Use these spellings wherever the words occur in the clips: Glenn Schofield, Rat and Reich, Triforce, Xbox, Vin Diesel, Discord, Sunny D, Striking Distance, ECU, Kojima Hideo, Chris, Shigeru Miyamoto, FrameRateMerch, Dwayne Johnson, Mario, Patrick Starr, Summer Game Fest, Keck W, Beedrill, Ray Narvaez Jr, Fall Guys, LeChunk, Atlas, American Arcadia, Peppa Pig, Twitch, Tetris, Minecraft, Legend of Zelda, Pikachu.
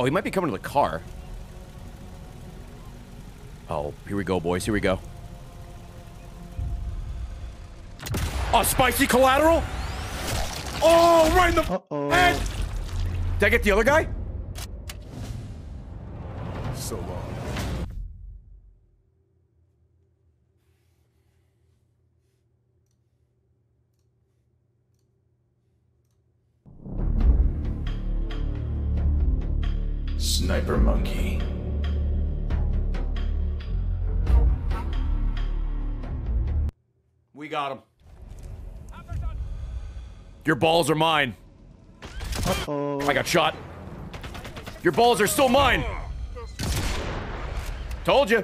Oh, he might be coming to the car. Oh, here we go, boys. Here we go. Oh, spicy collateral. Oh, right in the head. Did I get the other guy? So long. Sniper monkey. We got him. Your balls are mine. Uh-oh. I got shot. Your balls are still mine. Told you.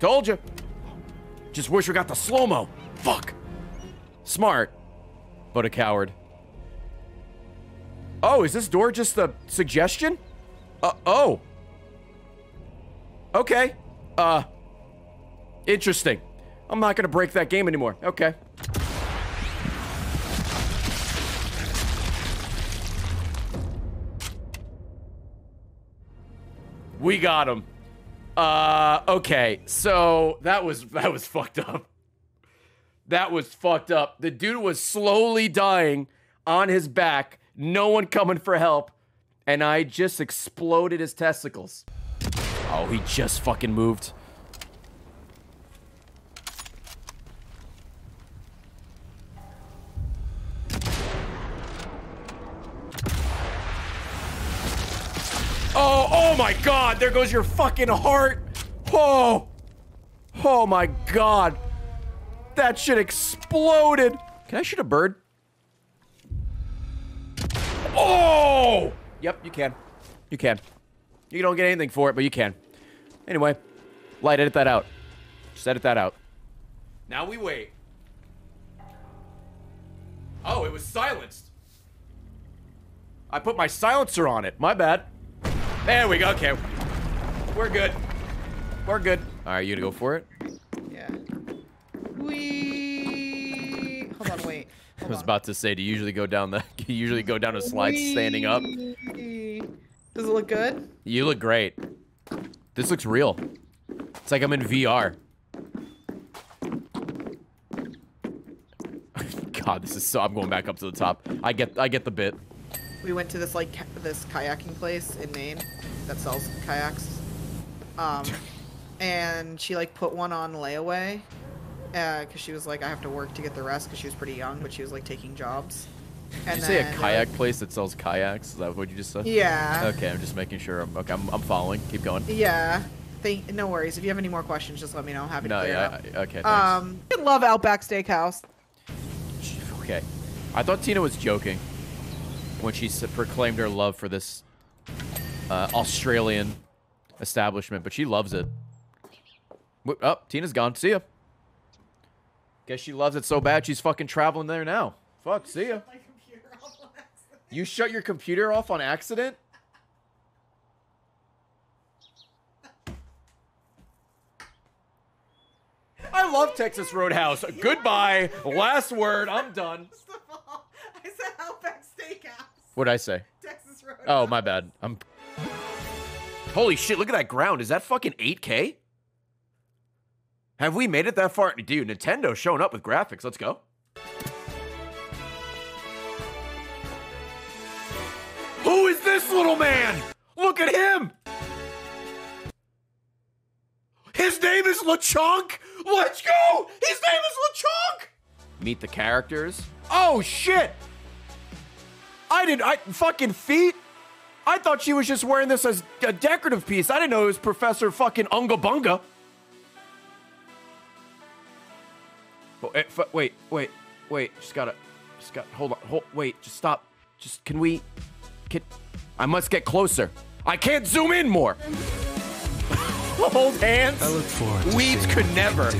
Told you. Just wish we got the slow-mo. Fuck. Smart, but a coward. Oh, is this door just a suggestion? Oh. Okay. Interesting. I'm not gonna break that game anymore. Okay. We got him. Okay. So that was fucked up. That was fucked up. The dude was slowly dying on his back. No one coming for help. And I just exploded his testicles. Oh, he just fucking moved. Oh, oh my God, there goes your fucking heart. Oh, oh my God. That shit exploded. Can I shoot a bird? Oh! Yep, you can. You can. You don't get anything for it, but you can. Anyway, Light, edit that out. Just edit that out. Now we wait. Oh, it was silenced. I put my silencer on it. My bad. There we go. Okay. We're good. We're good. All right, you gonna go for it? Yeah. Wee. Hold on, wait. I was about to say, do you usually go down a slide standing up? Does it look good? You look great. This looks real. It's like I'm in VR. God, this is so. I'm going back up to the top. I get the bit. We went to this this kayaking place in Maine that sells kayaks, and she put one on layaway. Because she was like, I have to work to get the rest, because she was pretty young, but she was like taking jobs. And did you say a kayak place that sells kayaks? Is that what you just said? Yeah. Okay, I'm just making sure. I'm following. Keep going. Yeah. No worries. If you have any more questions, just let me know. I'm happy to clear it up. Okay, thanks. I love Outback Steakhouse. Okay. I thought Tina was joking when she proclaimed her love for this Australian establishment, but she loves it. Oh, Tina's gone. See ya. Guess she loves it so bad she's fucking traveling there now. Fuck, see ya. You shut your computer off on accident? I love Texas Roadhouse. Goodbye. Last word. I'm done. First of all, I said Outback Steakhouse. What'd I say? Texas Roadhouse. Oh, my bad. I'm. Holy shit, look at that ground. Is that fucking 8K? Have we made it that far? Dude, Nintendo showing up with graphics. Let's go. Who is this little man? Look at him. His name is LeChunk. Let's go. His name is LeChunk. Meet the characters. Oh, shit. I fucking feet. I thought she was just wearing this as a decorative piece. I didn't know it was Professor fucking Unga Bunga. Wait, just gotta, wait, just stop. Just, I must get closer. I can't zoom in more. Hold hands. I look forward to Weeds could never.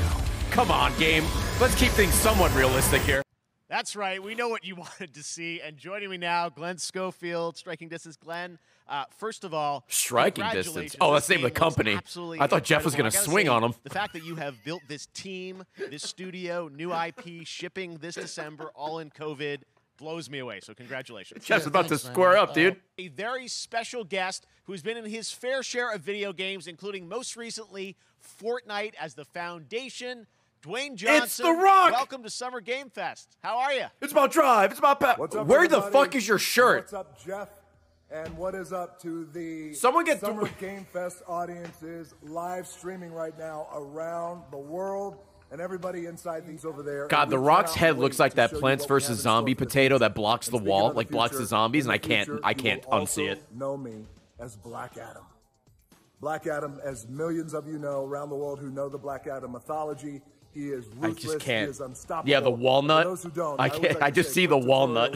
Come on, game. Let's keep things somewhat realistic here. That's right. We know what you wanted to see. And joining me now, Glenn Schofield, Striking Distance. Glenn, first of all, Striking Distance. Oh, that's the name of the company. I thought Jeff was going to swing on him. The fact that you have built this team, this studio, new IP, shipping this December, all in COVID, blows me away. So congratulations. Jeff's about to square up, dude. A very special guest who's been in his fair share of video games, including most recently Fortnite as the foundation. Dwayne Johnson. It's The Rock. Welcome to Summer Game Fest. How are you? It's about drive. It's about Pat. Where the fuck is your shirt? What's up, Jeff? And what is up to the Summer Game Fest audience is live streaming right now around the world. And everybody inside these over there. God, The Rock's head looks like that Plants vs. Zombie potato that blocks the wall, like blocks the zombies, and I can't unsee it. Know me as Black Adam. Black Adam, as millions of you know around the world who know the Black Adam mythology, he is ruthless. I just can't. He is unstoppable. Yeah, the walnut. For those who don't, I can't. I just see the walnut.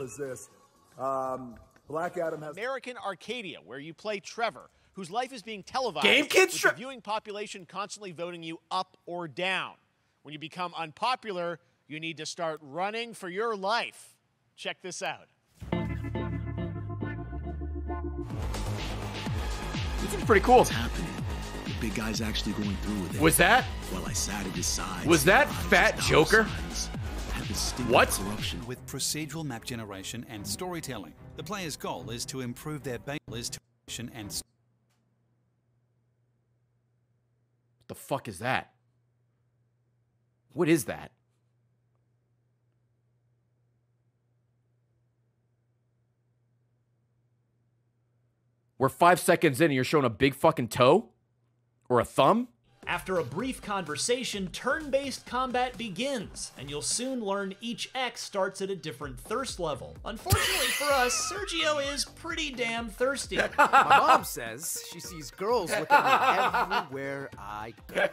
Black Adam has American Arcadia, where you play Trevor, whose life is being televised. Game Kids. The viewing population constantly voting you up or down. When you become unpopular, you need to start running for your life. Check this out. This is pretty cool. What's happening? The big guy's actually going through with it. Was that? Well, I sat at his side. Was that Fat Joker? What? Corruption with procedural map generation and storytelling. The player's goal is to improve their base and the fuck is that? What is that? We're 5 seconds in and you're showing a big fucking toe? Or a thumb? After a brief conversation, turn-based combat begins, and you'll soon learn each X starts at a different thirst level. Unfortunately for us, Sergio is pretty damn thirsty. My mom says she sees girls looking at me everywhere I go,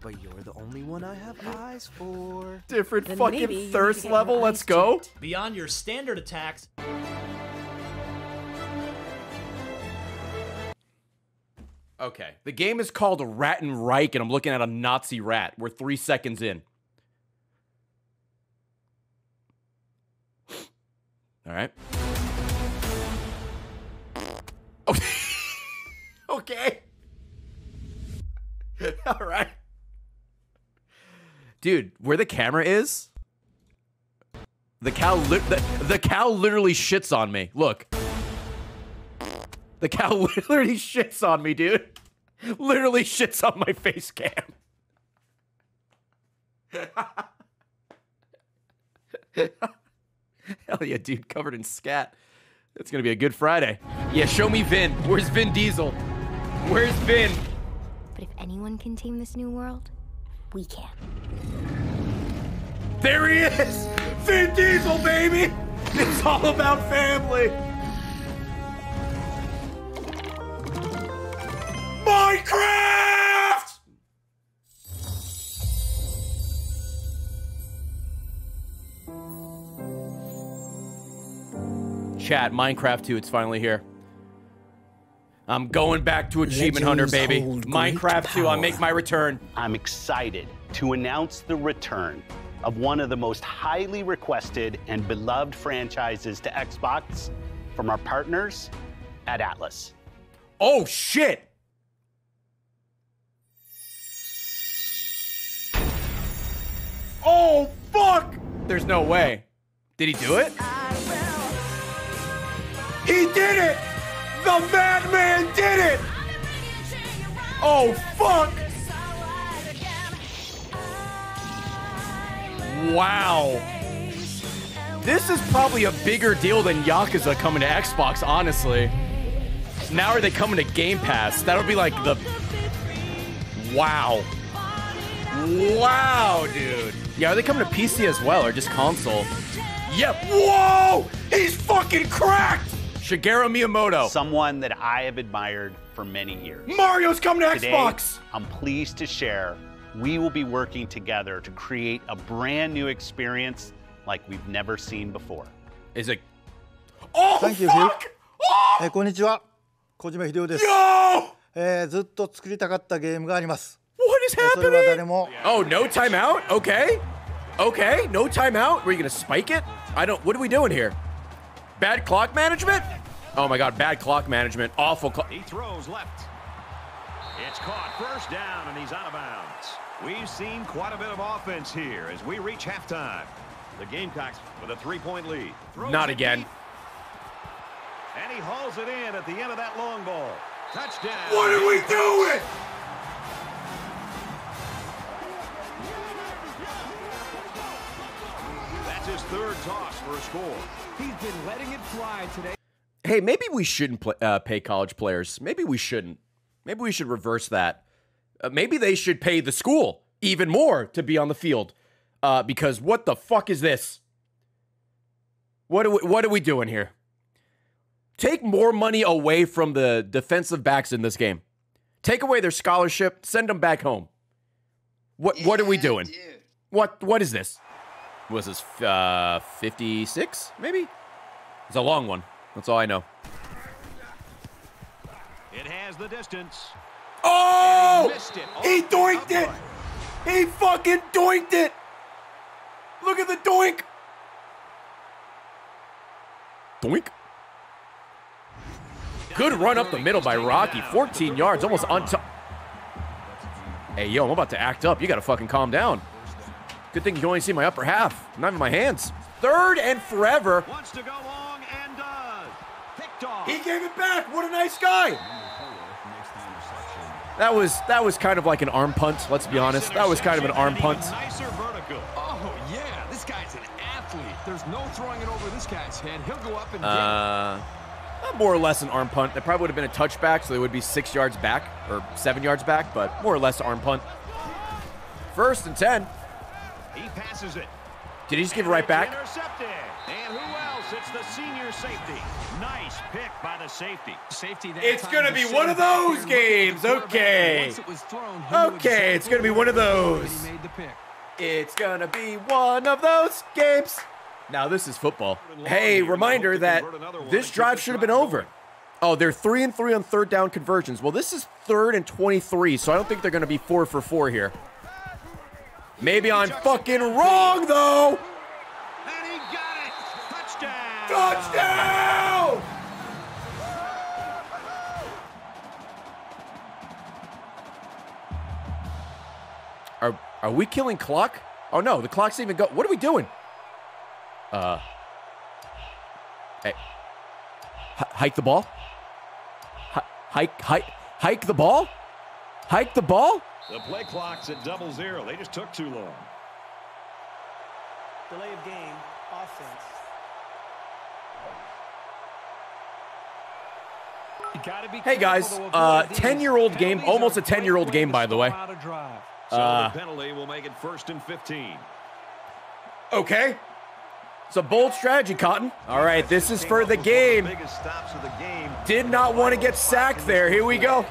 but you're the only one I have eyes for. Different then fucking thirst level, let's go. Beyond your standard attacks... Okay, the game is called Rat and Reich, and I'm looking at a Nazi rat. We're 3 seconds in. All right. Oh. Okay. All right. Dude, where the camera is, the cow literally shits on me. Look. The cow literally shits on me, dude. Literally shits on my face cam. Hell yeah, dude. Covered in scat. It's going to be a good Friday. Yeah, show me Vin. Where's Vin Diesel? Where's Vin? But if anyone can tame this new world, we can. There he is! Vin Diesel, baby! It's all about family. Minecraft! Chat, Minecraft 2, it's finally here. I'm going back to Achievement Hunter, baby. Minecraft 2, I make my return. I'm excited to announce the return of one of the most highly requested and beloved franchises to Xbox from our partners at Atlas. Oh, shit! Oh, fuck! There's no way. Did he do it? He did it! The madman did it! Oh, fuck! Wow. This is probably a bigger deal than Yakuza coming to Xbox, honestly. Now are they coming to Game Pass? That'll be like the... Wow. Wow, dude. Yeah, are they coming to PC as well, or just console? Yep. Whoa! He's fucking cracked! Shigeru Miyamoto. Someone that I have admired for many years. Mario's coming to Xbox! I'm pleased to share we will be working together to create a brand new experience like we've never seen before. Is it... Oh, thank you, fuck! Oh! Hey, konnichiwa. Kojima Hideo desu. Yo! ずっと作りたかったゲームがあります。What is happening? Oh, no timeout? Okay. Okay, no timeout. Were you gonna spike it? I don't, what are we doing here? Bad clock management? Oh my God, bad clock management. Awful clock. He throws left. It's caught, first down, and he's out of bounds. We've seen quite a bit of offense here as we reach halftime. The Gamecocks with a three-point lead. Not again. And he hauls it in at the end of that long ball. Touchdown. What are we doing? That's his third toss for a score. He's been letting it fly today. Hey, maybe we shouldn't pay college players. Maybe we shouldn't. Maybe we should reverse that. Maybe they should pay the school even more to be on the field. Because what the fuck is this? What are we doing here? Take more money away from the defensive backs in this game. Take away their scholarship. Send them back home. What are we doing? Dude. What is this? Was this 56? Maybe. It's a long one. That's all I know. It has the distance. Oh! He doinked it. He fucking doinked it. Look at the doink. Doink. Good run up the middle by Rocky. 14 yards, almost on top. Hey, yo, I'm about to act up. You got to fucking calm down. Good thing you can only see my upper half. Not even my hands. Third and forever. Wants to go long and does. Picked off. He gave it back. What a nice guy. That was kind of like an arm punt, let's be honest. That was kind of an arm punt. Oh, yeah. This guy's an athlete. There's no throwing it over this guy's head. He'll go up and more or less an arm punt. That probably would have been a touchback, so they would be 6 yards back or 7 yards back, but more or less arm punt. First and 10. He passes it. Did he just give it right back? Intercepted. And who else? It's the senior safety. Nice pick by the safety. It's going to be one of those games. Okay. Okay, it's going to be one of those. It's going to be one of those games. Now, this is football. Hey, reminder that this drive should have been over. Oh, they're 3-3 on third down conversions. Well, this is third and 23, so I don't think they're going to be 4 for 4 here. Maybe I'm fucking wrong, though. And he got it. Touchdown. Touchdown. Are we killing clock? Oh, no, the clock's even go. What are we doing? Hey, hike the ball. Hike the ball. Hike the ball. The play clock's at 00. They just took too long. Delay of game, offense. You gotta be hey guys, 10-year-old game, almost a 10-year-old game, by the way. So the penalty will make it first and 15. Okay. It's a bold strategy, Cotton. All right, this is for the game. Did not want to get sacked there. Here we go.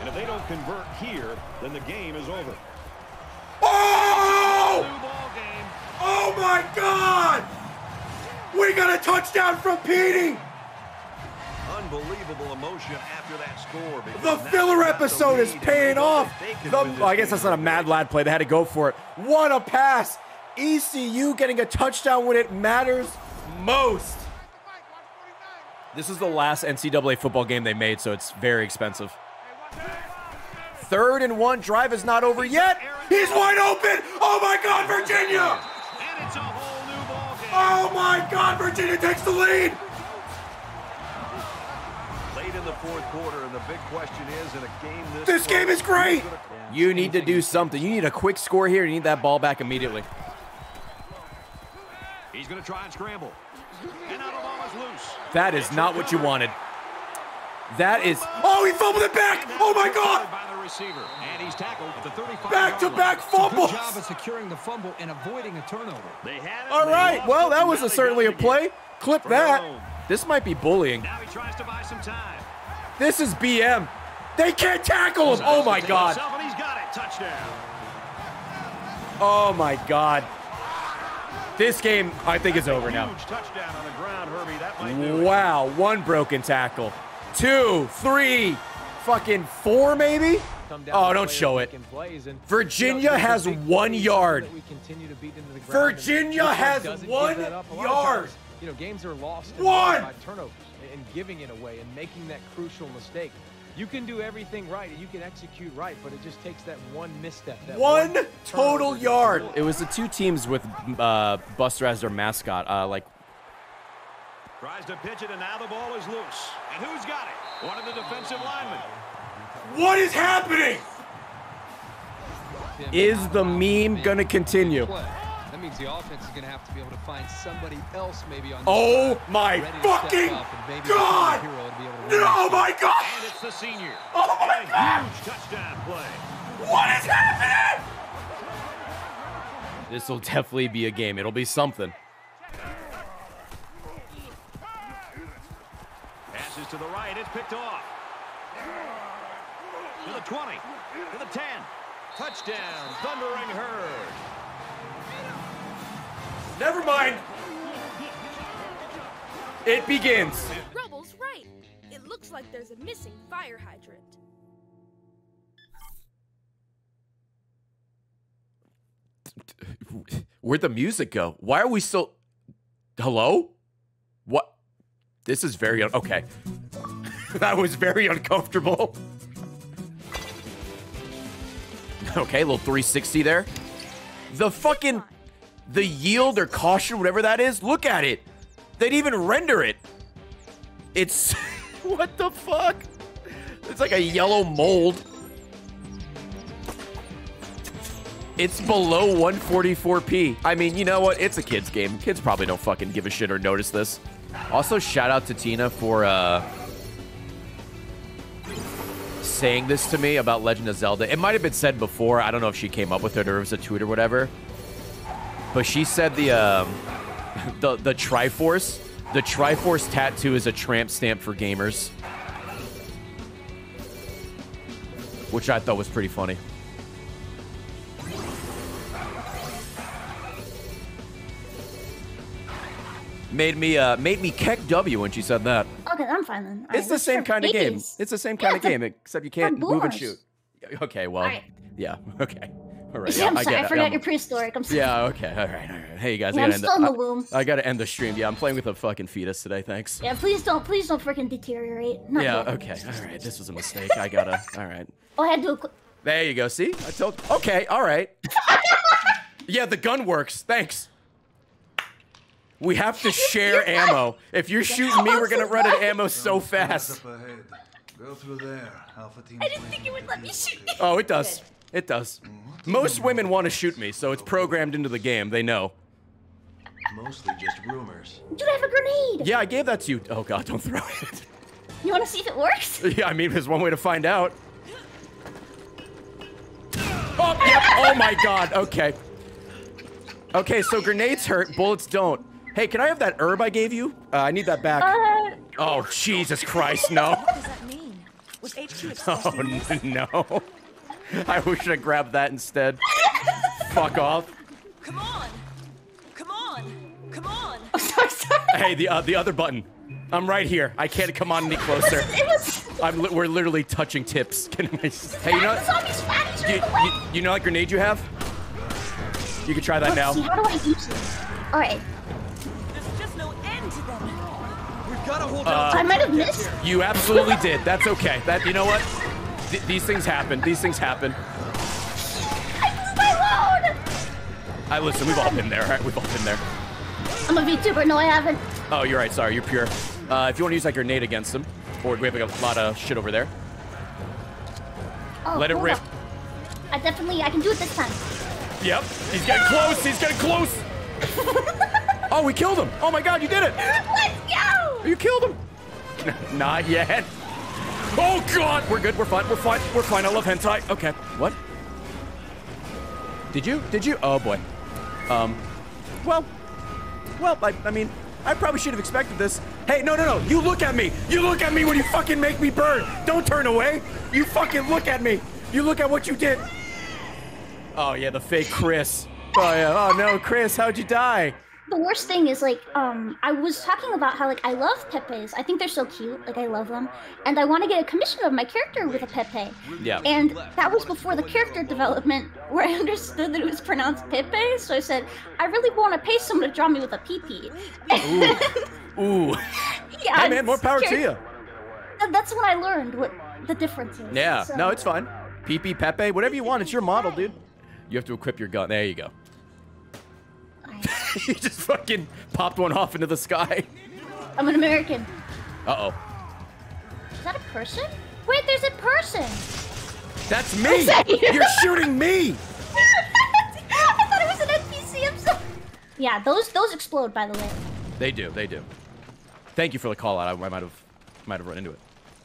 And if they don't convert here, then the game is over. Oh! Oh my God! We got a touchdown from Petey! Unbelievable emotion after that score. The filler episode is paying off. I guess that's not a Mad Lad play. They had to go for it. What a pass! ECU getting a touchdown when it matters most. This is the last NCAA football game they made, so it's very expensive. Third and one. Drive is not over yet. He's wide open. Oh, my God, Virginia. And it's a whole new ball game. Oh, my God, Virginia takes the lead. Late in the fourth quarter, and the big question is, in a game this game is great. You need to do something. You need a quick score here. You need that ball back immediately. He's going to try and scramble. And now the ball is loose. That is not what you wanted. That is... Oh, he fumbled it back! Oh, my God! Back-to-back fumbles! Good job of securing the fumble and avoiding a turnover. All right, well, that was certainly a play. Clip that. This might be bullying. Now he tries to buy some time. This is BM. They can't tackle him! Oh, my God. Oh, my God. This game, I think, is over now. Wow, one broken tackle. 2, 3, fucking 4 maybe? Oh, don't show it. Virginia has 1 yard. Virginia has 1 yard. You know, games are lost by turnovers and giving it away and making that crucial mistake. You can do everything right, and you can execute right, but it just takes that one misstep. That one total yard. It was the two teams with Buster as their mascot. Tries to pitch it, and now the ball is loose. And who's got it? One of the defensive linemen. What is happening? Is the meme gonna continue? That means the offense is gonna have to be able to find somebody else, maybe on. Oh my fucking god! Oh my god! And it's the senior. Oh my god! Huge touchdown play. What is happening? This will definitely be a game. It'll be something. Passes to the right. It's picked off. To the 20. To the 10. Touchdown, Thundering Herd. Never mind. It begins. Rubble's right. It looks like there's a missing fire hydrant. Where'd the music go? Why are we so... Hello? What? This is very... Okay. That was very uncomfortable. Okay, a little 360 there. The fucking, the yield or caution, whatever that is, look at it. They'd even render it. It's, what the fuck? It's like a yellow mold. It's below 144p. I mean, you know what? It's a kid's game. Kids probably don't fucking give a shit or notice this. Also, shout out to Tina for, saying this to me about Legend of Zelda. It might have been said before. I don't know if she came up with it or it was a tweet or whatever. But she said the Triforce. The Triforce tattoo is a tramp stamp for gamers. Which I thought was pretty funny. Made me keck W when she said that. Okay, I'm fine then. It's the same kind of game. It's the same kind of game, except you can't move and shoot. Okay, well, yeah, okay. All right, yeah, I'm sorry, I forgot you're prehistoric. I'm sorry. Yeah, okay, all right, all right. Hey, you guys, I'm still in the womb. I gotta end the stream. Yeah, I'm playing with a fucking fetus today, thanks. Yeah, please don't freaking deteriorate. Yeah, okay, all right, this was a mistake. I gotta, all right. Oh, I had to... There you go, see? I told you. Okay, all right. Yeah, the gun works, thanks. We have to share ammo. If you're shooting me, we're gonna run out of ammo so fast. Go through there. I didn't think it would let me shoot. Oh, it does. It does. Most women want to shoot me, so it's programmed into the game. They know. Mostly just rumors. Dude, I have a grenade. Yeah, I gave that to you. Oh god, don't throw it. You want to see if it works? Yeah, I mean, there's one way to find out. Oh, yep. Oh my god. Okay. Okay, so grenades hurt, bullets don't. Hey, can I have that herb I gave you? I need that back. Oh, Jesus Christ, no. What does that mean? Was HQ no. I wish I grabbed that instead. Fuck off. Come on. Come on. Come on. I'm so sorry. Hey, the other button. I'm right here. I can't come on any closer. We're literally touching tips. Can I just, hey, you know what? You know that grenade you have? You can try that now. Let's see, how do I use this? All right. There's just no end to them. We've got to hold on. I might have missed. You absolutely did. That's okay. That, you know what? These things happen. These things happen. I blew my load. I listen. We've all been there. Right? We've all been there. I'm a VTuber. No, I haven't. Oh, you're right. Sorry, you're pure. If you want to use that grenade against them, or we have like, a lot of shit over there. Oh, let it rip. Up. I can do it this time. Yep, he's getting close, he's getting close! Oh, we killed him! Oh my god, you did it! Let's go! You killed him! Not yet. Oh god! We're good, we're fine, I love hentai. Okay, what? Did you? Oh boy. Well, I mean, I probably should have expected this. Hey, no, you look at me! You look at me when you fucking make me burn! Don't turn away! You fucking look at me! You look at what you did! Oh yeah, the fake Chris. Oh yeah. Oh no, Chris, how'd you die? The worst thing is like, I was talking about how like I love Pepe's. I think they're so cute. Like I love them, and I want to get a commission of my character with a Pepe. Yeah. And that was before the character development, where I understood that it was pronounced Pepe. So I said, I really want to pay someone to draw me with a PP. Ooh. Ooh. Yeah. Hey man, more power to you. That's what I learned. What the differences. Yeah, so. No, it's fine. Peepee, Pepe, whatever you want. It's your model, dude. You have to equip your gun. There you go. You just fucking popped one off into the sky. I'm an American. Uh-oh. Is that a person? Wait, there's a person. That's me. You're shooting me. I thought it was an NPC. I'm sorry. Yeah, those explode, by the way. They do. They do. Thank you for the call out. I might have run into it.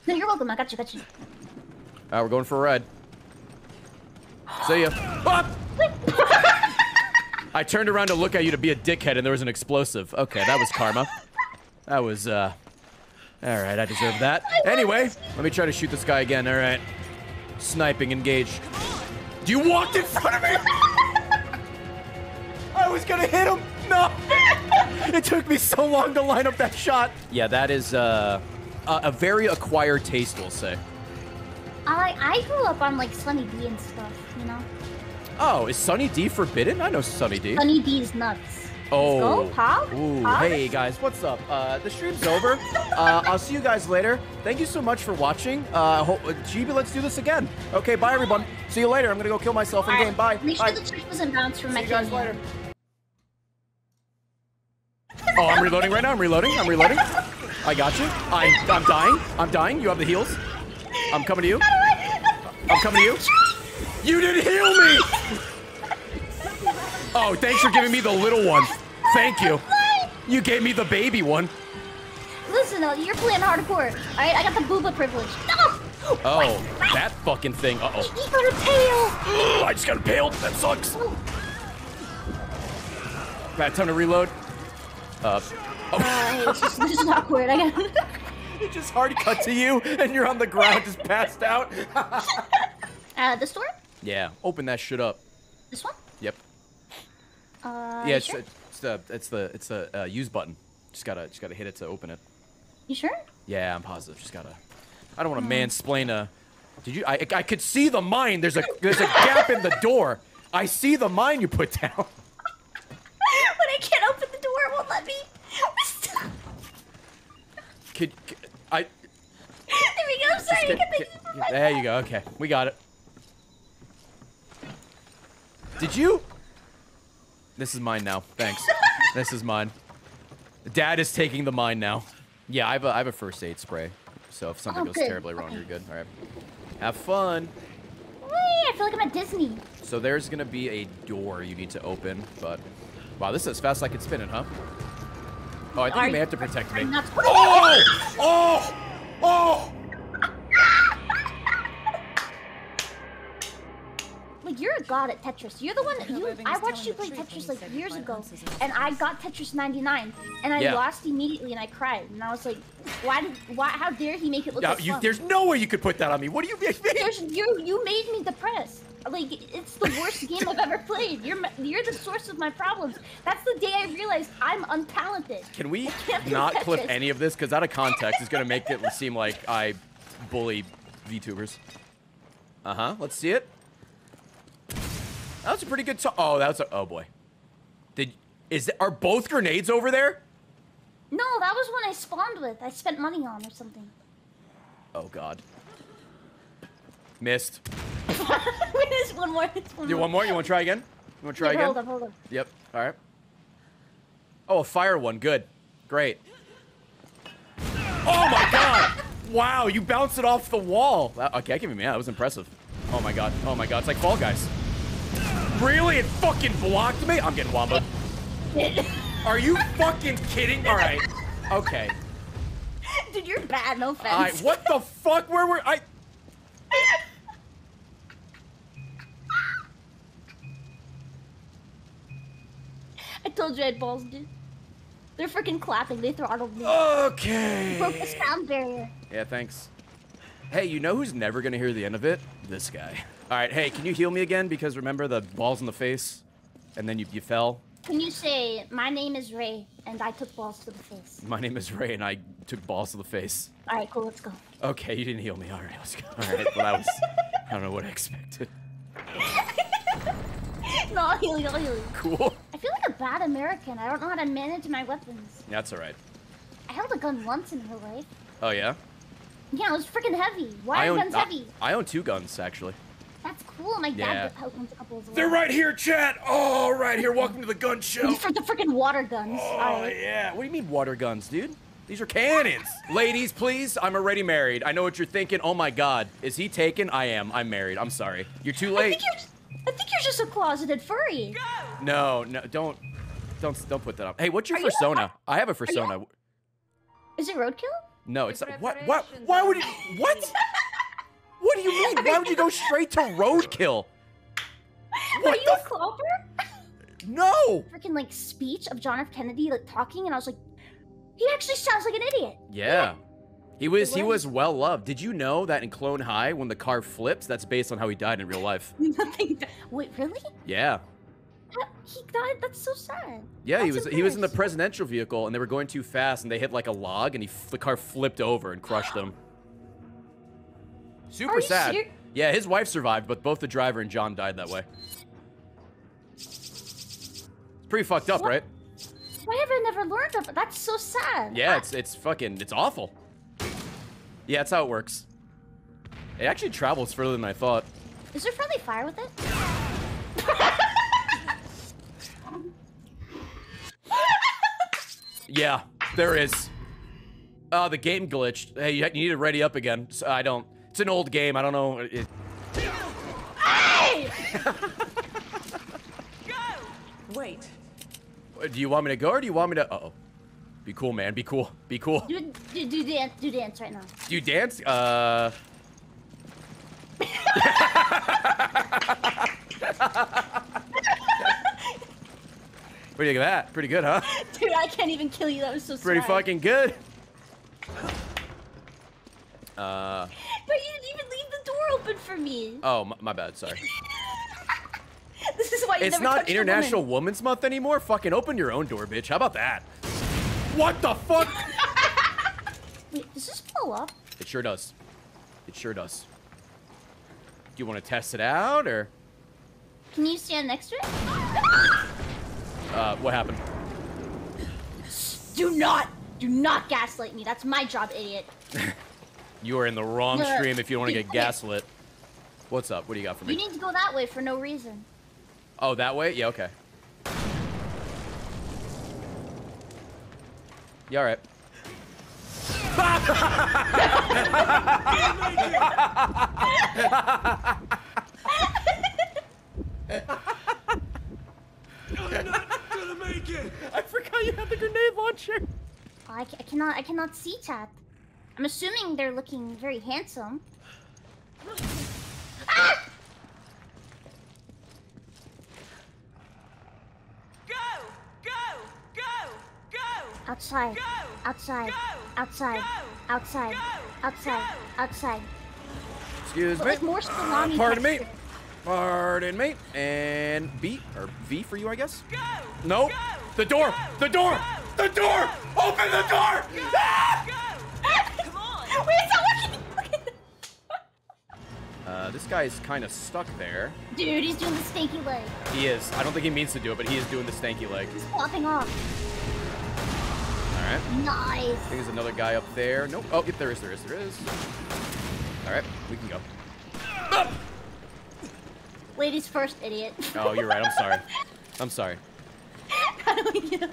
No, you're welcome. I got you. Got you. All right, we're going for a ride. See ya. Oh! I turned around to look at you to be a dickhead, and there was an explosive. Okay, that was karma. That was, all right, I deserve that. Anyway, let me try to shoot this guy again. All right. Sniping, engaged. You walked in front of me! I was gonna hit him! No! It took me so long to line up that shot. Yeah, that is a very acquired taste, we'll say. I grew up on like Sunny D and stuff, you know? Oh, is Sunny D forbidden? I know Sunny D. Sunny D is nuts. Oh. Go, Pop. Ooh. Pop. Hey guys, what's up? The stream's over. I'll see you guys later. Thank you so much for watching. GB, let's do this again. Okay, bye everyone. See you later. I'm gonna go kill myself in game. Bye. Make sure the check doesn't bounce from my game. See you guys later. Oh, I'm reloading right now. I'm reloading. I got you. I'm dying. I'm dying. You have the heals. I'm coming to you. I'm coming to you. You didn't heal me! Oh, thanks for giving me the little one. Thank you. You gave me the baby one. Listen, you're playing hardcore. Alright, I got the booba privilege. No! Oh, that fucking thing. Uh-oh. He got impaled. I just got impaled. That sucks. Bad time to reload. Oh. It's just awkward. It just hard cut to you, and you're on the ground, just passed out. This door? Yeah, open that shit up. This one? Yep. Yeah, it's, sure? it's the use button. Just gotta hit it to open it. You sure? Yeah, I'm positive. Just gotta. I don't want to mansplain. Did you? I could see the mine. There's a gap in the door. I see the mine you put down. But I can't open the door. It won't let me. Could I? There we go. I'm sorry. There you go. Okay, we got it. Did you? This is mine now. Thanks. This is mine. Dad is taking the mine now. Yeah, I have a first aid spray. So if something goes terribly wrong, you're good. All right. Have fun. Wait, I feel like I'm at Disney. So there's gonna be a door you need to open, but wow, this is as fast as I can spin it, huh? Oh, I think you may have to protect me. Oh! Oh! Oh! Like, you're a god at Tetris. You're the one that I watched you play Tetris like years ago, and I got Tetris 99, and I lost immediately, and I cried, and I was like, how dare he make it look like fun? There's no way you could put that on me. What do you make me? You made me depressed. Like, it's the worst game I've ever played. You're the source of my problems. That's the day I realized I'm untalented. Can we not clip any of this? Because out of context, it's going to make it seem like I bully VTubers. Uh-huh. Let's see it. That was a pretty good oh, that was oh boy. Are both grenades over there? No, that was one I spawned with. I spent money on or something. Oh god. Missed. There's one more. You want more? You want to try again? You want to try again? Hold up. Yep. All right. Oh, a fire one. Good. Great. Oh my god. Wow, you bounced it off the wall. Okay, that was impressive. Oh my god. Oh my god. It's like Fall Guys. Really? It fucking blocked me? I'm getting wamba. Are you fucking kidding? All right. Okay. Dude, you're bad. No offense. All right. What the fuck? Where were I? I told you I had balls, dude. They're freaking clapping. They throttled me. Okay. Broke the sound barrier. Yeah, thanks. Hey, you know who's never gonna hear the end of it? This guy. All right, hey, can you heal me again? Because remember the balls in the face, and then you fell. Can you say, my name is Ray, and I took balls to the face? My name is Ray, and I took balls to the face. All right, cool, let's go. Okay, you didn't heal me. All right, let's go. All right, well, I don't know what I expected. No, I'll heal you, Cool. I feel like a bad American. I don't know how to manage my weapons. That's all right. I held a gun once in her life. Oh, yeah? Yeah, it was freaking heavy. Why are guns heavy? I own two guns, actually. That's cool. My dad owns a couple as well. They're right here, chat. Oh, right here. Welcome to the gun show. For the freaking water guns. Oh, yeah. What do you mean water guns, dude? These are cannons. Ladies, please. I'm already married. I know what you're thinking. Oh, my God. Is he taken? I am. I'm married. I'm sorry. You're too late. I think you're just a closeted furry. No, no. Don't put that up. Hey, what's your fursona? I have a fursona. Is it roadkill? No, it's not. What? Why would you? What? What do you mean? Why would you go straight to roadkill? What? Are you a clover? No. Freaking like speech of John F. Kennedy like talking, and I was like, he actually sounds like an idiot. Yeah. He was well loved. Did you know that in Clone High, when the car flips, that's based on how he died in real life? Wait, really? Yeah. He died. That's so sad. Yeah, that's he was in the presidential vehicle, and they were going too fast, and they hit like a log, and the car flipped over and crushed him. Super sad. Serious? Yeah, his wife survived, but both the driver and John died that way. It's pretty fucked up, right? Why have I never learned of it? That's so sad. Yeah, it's awful. Yeah, that's how it works. It actually travels further than I thought. Is there friendly fire with it? Yeah, there is. The game glitched. Hey, you need to ready up again. So I don't. It's an old game. I don't know. Hey! Go! Wait. Do you want me to go or do you want me to? Uh-oh. Be cool, man. Be cool. Be cool. Do dance. Do dance right now. Do you dance? What do you think of that? Pretty good, huh? Dude, I can't even kill you. That was so sad. Pretty fucking good. But you didn't even leave the door open for me. Oh, my bad. Sorry. This is why you never touched a woman. It's not International Women's Month anymore. Fucking open your own door, bitch. How about that? What the fuck? Wait, does this blow up? It sure does. It sure does. Do you want to test it out, or? Can you stand next to it? What happened? Do not gaslight me. That's my job, idiot. You are in the wrong stream if you don't want to get gaslit. What's up? What do you got for me? You need to go that way for no reason. Oh, that way? Yeah, okay. Yeah, all right. I'm not gonna make it. I forgot you had the grenade launcher. Oh, I cannot see chat. I'm assuming they're looking very handsome. Ah! Go! Outside. Go! Outside. Go! Outside. Go! Outside. Go! Outside. Go! Outside. Excuse me. Like more salami pardon me. Pardon me. And B or V for you, I guess. Go, no. Go, the door. Go, the door. Go, the door. Go, open the door. Go, ah! Go. Come on. Wait, it's not working. This guy's kind of stuck there. Dude, he's doing the stanky leg. He is. I don't think he means to do it, but he is doing the stanky leg. He's flopping off. All right. Nice. I think there's another guy up there. Nope. Oh, yep, there is. There is. There is. All right, we can go. Up. Ladies first, idiot. Oh, you're right. I'm sorry. I'm sorry. How do we get up?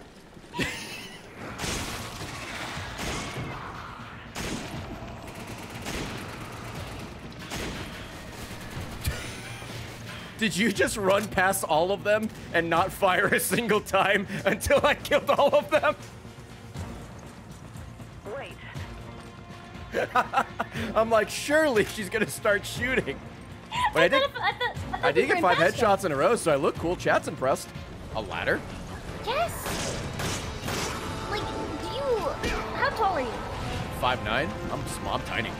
Did you just run past all of them and not fire a single time until I killed all of them? Wait. I'm like, surely she's gonna start shooting. But I did get 5 headshots in a row, so I look cool. Chat's impressed. A ladder? Yes. Like, how tall are you? 5'9". I'm tiny.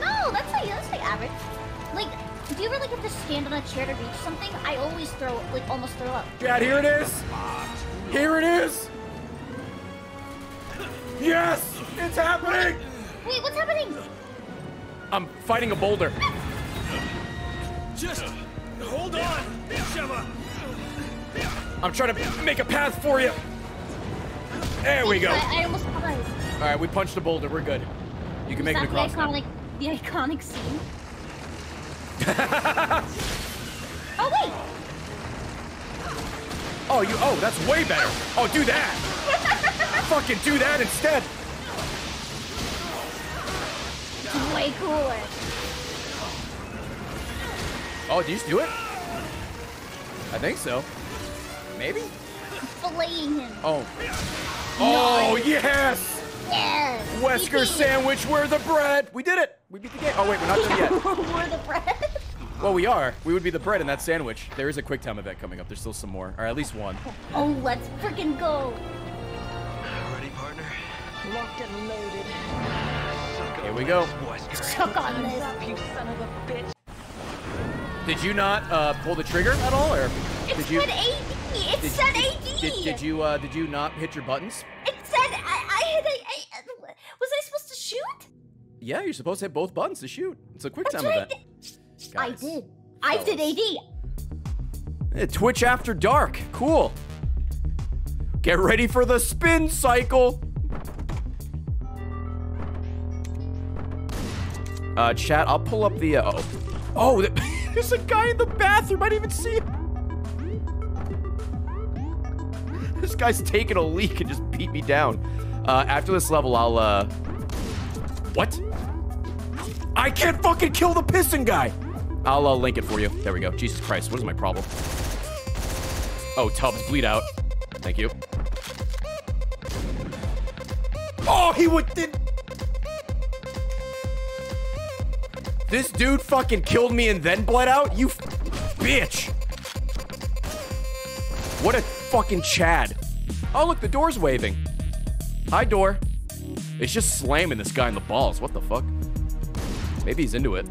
No, that's like average. Like, do you really get to stand on a chair to reach something? I always almost throw up. Dad, here it is. Here it is. Yes, it's happening. Wait, what's happening? I'm fighting a boulder. Just hold on, Gemma. I'm trying to make a path for you. There we go. I almost died. All right, we punched the boulder. We're good. You can make it across the iconic scene. Oh, wait! Oh, you. Oh, that's way better. Oh, do that. Fucking do that instead. It's way cooler. Oh, did you just do it? I think so. Maybe? Filleting him. Oh. Oh, nice. Yes! Yes! Wesker sandwich, we're the bread! We did it! We beat the game. Oh, wait, we're not done yet. We're the bread? Well, we are. We would be the bread in that sandwich. There is a quick time event coming up. There's still some more. Or at least one. Oh, let's freaking go. Ready, partner? Locked and loaded. Here we go. Suck on this, you son of a bitch. Did you not pull the trigger at all, or did you? It said AD. It said AD. Did you not hit your buttons? It said I was I supposed to shoot? Yeah, you're supposed to hit both buttons to shoot. It's a quick time event. I did. I did AD. Twitch after dark. Cool. Get ready for the spin cycle. Chat. I'll pull up the. Oh, there's a guy in the bathroom. I didn't even see him. This guy's taking a leak and just beat me down. After this level, I'll, What? I can't fucking kill the piston guy. I'll, link it for you. There we go. Jesus Christ, what is my problem? Oh, tubs, bleed out. Thank you. Oh, he would... This dude fucking killed me and then bled out? You bitch. What a fucking Chad. Oh, look, the door's waving. Hi, door. It's just slamming this guy in the balls. What the fuck? Maybe he's into it.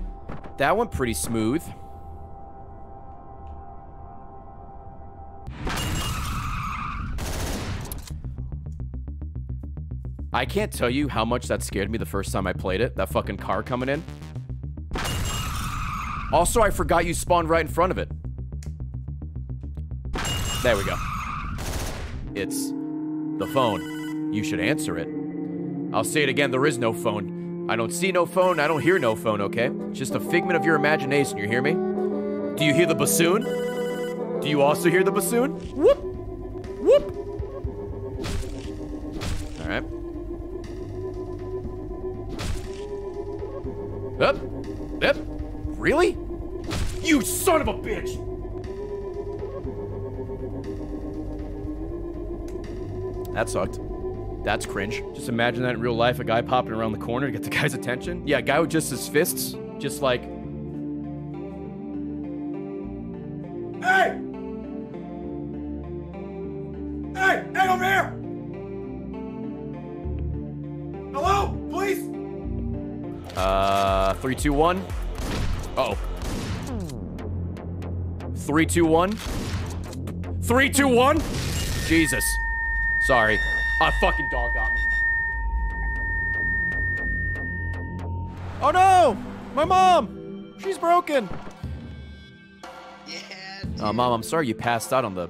That went pretty smooth. I can't tell you how much that scared me the first time I played it. That fucking car coming in. Also, I forgot you spawned right in front of it. There we go. It's the phone. You should answer it. I'll say it again, there is no phone. I don't see no phone, I don't hear no phone, okay? It's just a figment of your imagination, you hear me? Do you hear the bassoon? Do you also hear the bassoon? Whoop! Whoop! All right. Up! Up! Really? You son of a bitch! That sucked. That's cringe. Just imagine that in real life, a guy popping around the corner to get the guy's attention. Yeah, a guy with just his fists, just like... Hey! Hey! Hey, over here! Hello? Please? 3, 2, 1. Uh-oh. 3, 2, 1. 3, 2, 1. Jesus. Sorry. A fucking dog got me. Oh no! My mom! She's broken. Yeah. Oh, mom, I'm sorry you passed out on the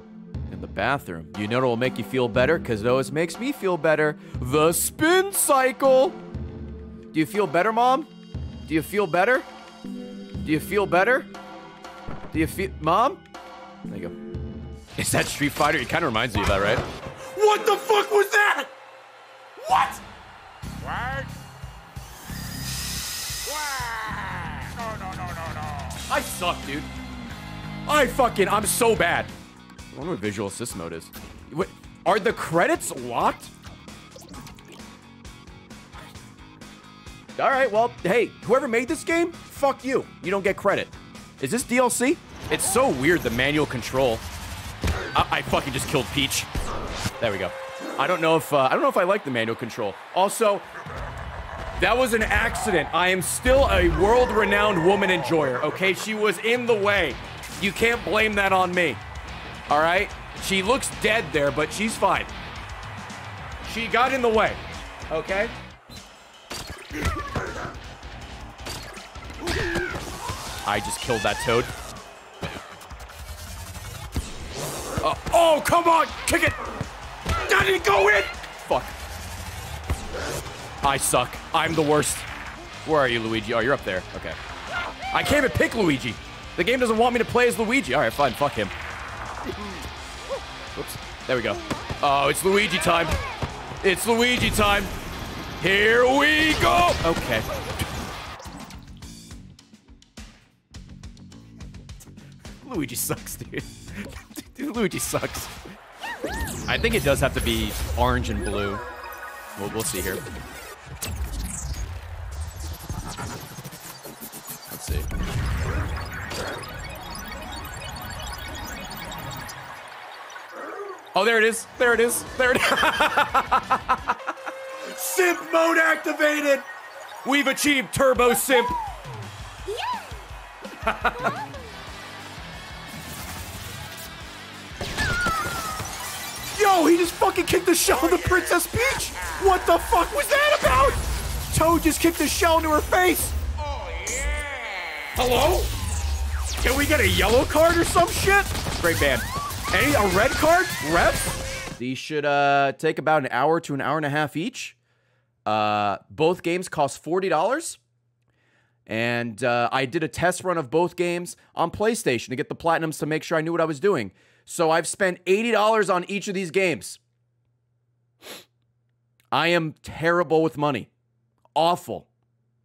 in the bathroom. You know it'll make you feel better, cause it always makes me feel better. The spin cycle. Do you feel better, mom? Do you feel better? Do you feel better? Do you feel... Mom? There you go. Is that Street Fighter? It kind of reminds me of that, right? What the fuck was that? What? What? What? No, no, no, no, no. I suck, dude. I'm so bad. I wonder what visual assist mode is. What? Are the credits locked? All right, well, hey, whoever made this game, fuck you. You don't get credit. Is this DLC? It's so weird, the manual control. I fucking just killed Peach. There we go. I don't know if I like the manual control. Also, that was an accident. I am still a world-renowned woman enjoyer, okay? She was in the way. You can't blame that on me, all right? She looks dead there, but she's fine. She got in the way, okay? I just killed that toad. Oh, come on! Kick it! Did it go in? Fuck. I suck. I'm the worst. Where are you, Luigi? Oh, you're up there. Okay. I can't even pick Luigi. The game doesn't want me to play as Luigi. All right, fine. Fuck him. Oops. There we go. Oh, it's Luigi time. It's Luigi time. Here we go. Okay. Luigi sucks, dude. Dude, Luigi sucks. I think it does have to be orange and blue. We'll see here. Let's see. Oh, there it is. There it is. There it is. Simp mode activated. We've achieved turbo simp. Yo, he just fucking kicked the shell into Princess Peach! What the fuck was that about? Toad just kicked the shell into her face! Oh, yeah! Hello? Can we get a yellow card or some shit? Great band. Any, a red card? Refs? These should take about an hour to an hour and a half each. Both games cost $40. And I did a test run of both games on PlayStation to get the Platinums to make sure I knew what I was doing. So I've spent $80 on each of these games. I am terrible with money. Awful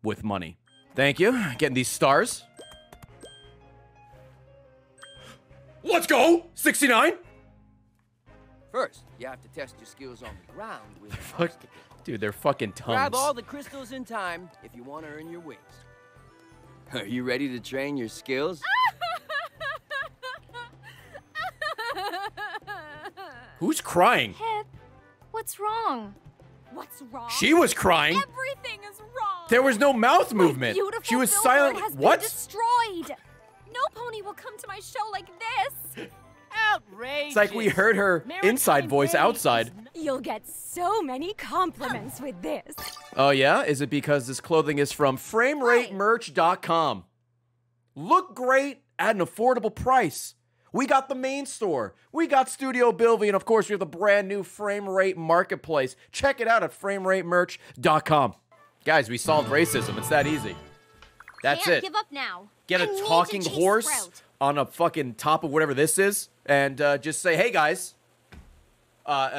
with money. Thank you. Getting these stars. Let's go! 69! First, you have to test your skills on the ground with fuck. Dude, they're fucking tons. Grab all the crystals in time if you want to earn your wings. Are you ready to train your skills? Who's crying? Pip, what's wrong? What's wrong? She was crying. Everything is wrong. There was no mouth movement. She was silent. What? Destroyed. No pony will come to my show like this. Outrageous. It's like we heard her inside voice outside. You'll get so many compliments with this. Oh yeah? Is it because this clothing is from FrameRateMerch.com? Look great at an affordable price. We got the main store, we got Studio Bilby, and of course we have the brand new FrameRate Marketplace. Check it out at FrameRateMerch.com. Guys, we solved racism, it's that easy. That's it. Give up now. Get a talking horse on a fucking top of whatever this is, and just say, hey guys,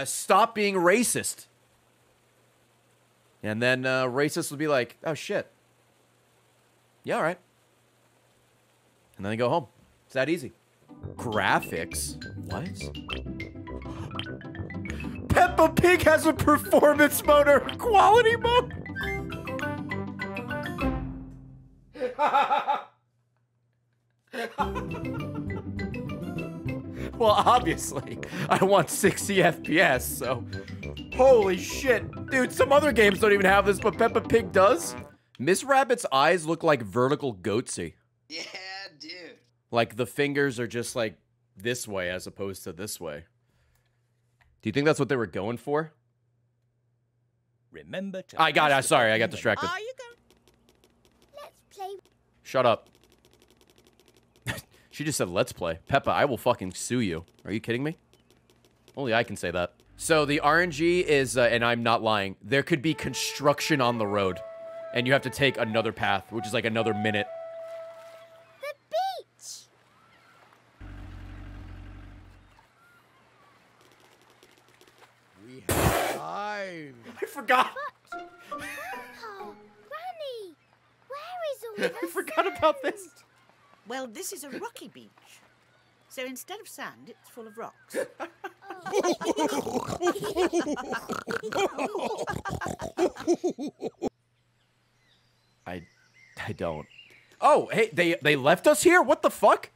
stop being racist. And then racists will be like, oh shit. Yeah, all right. And then they go home, it's that easy. Graphics? What? Peppa Pig has a performance mode or quality mode? Well, obviously, I want 60 FPS, so... Holy shit! Dude, some other games don't even have this, but Peppa Pig does? Miss Rabbit's eyes look like vertical goatsy. Yeah, dude. Like, the fingers are just, like, this way as opposed to this way. Do you think that's what they were going for? Remember to... I got it. Sorry, I got distracted. Are you going... Let's play. Shut up. She just said, let's play. Peppa, I will fucking sue you. Are you kidding me? Only I can say that. So the RNG is, and I'm not lying, there could be construction on the road. And you have to take another path, which is, like, another minute. I forgot. But, oh, Granny, where is all the I forgot sand? About this. Well, this is a rocky beach, so instead of sand, it's full of rocks. Oh. I don't. Oh, hey, they left us here? What the fuck?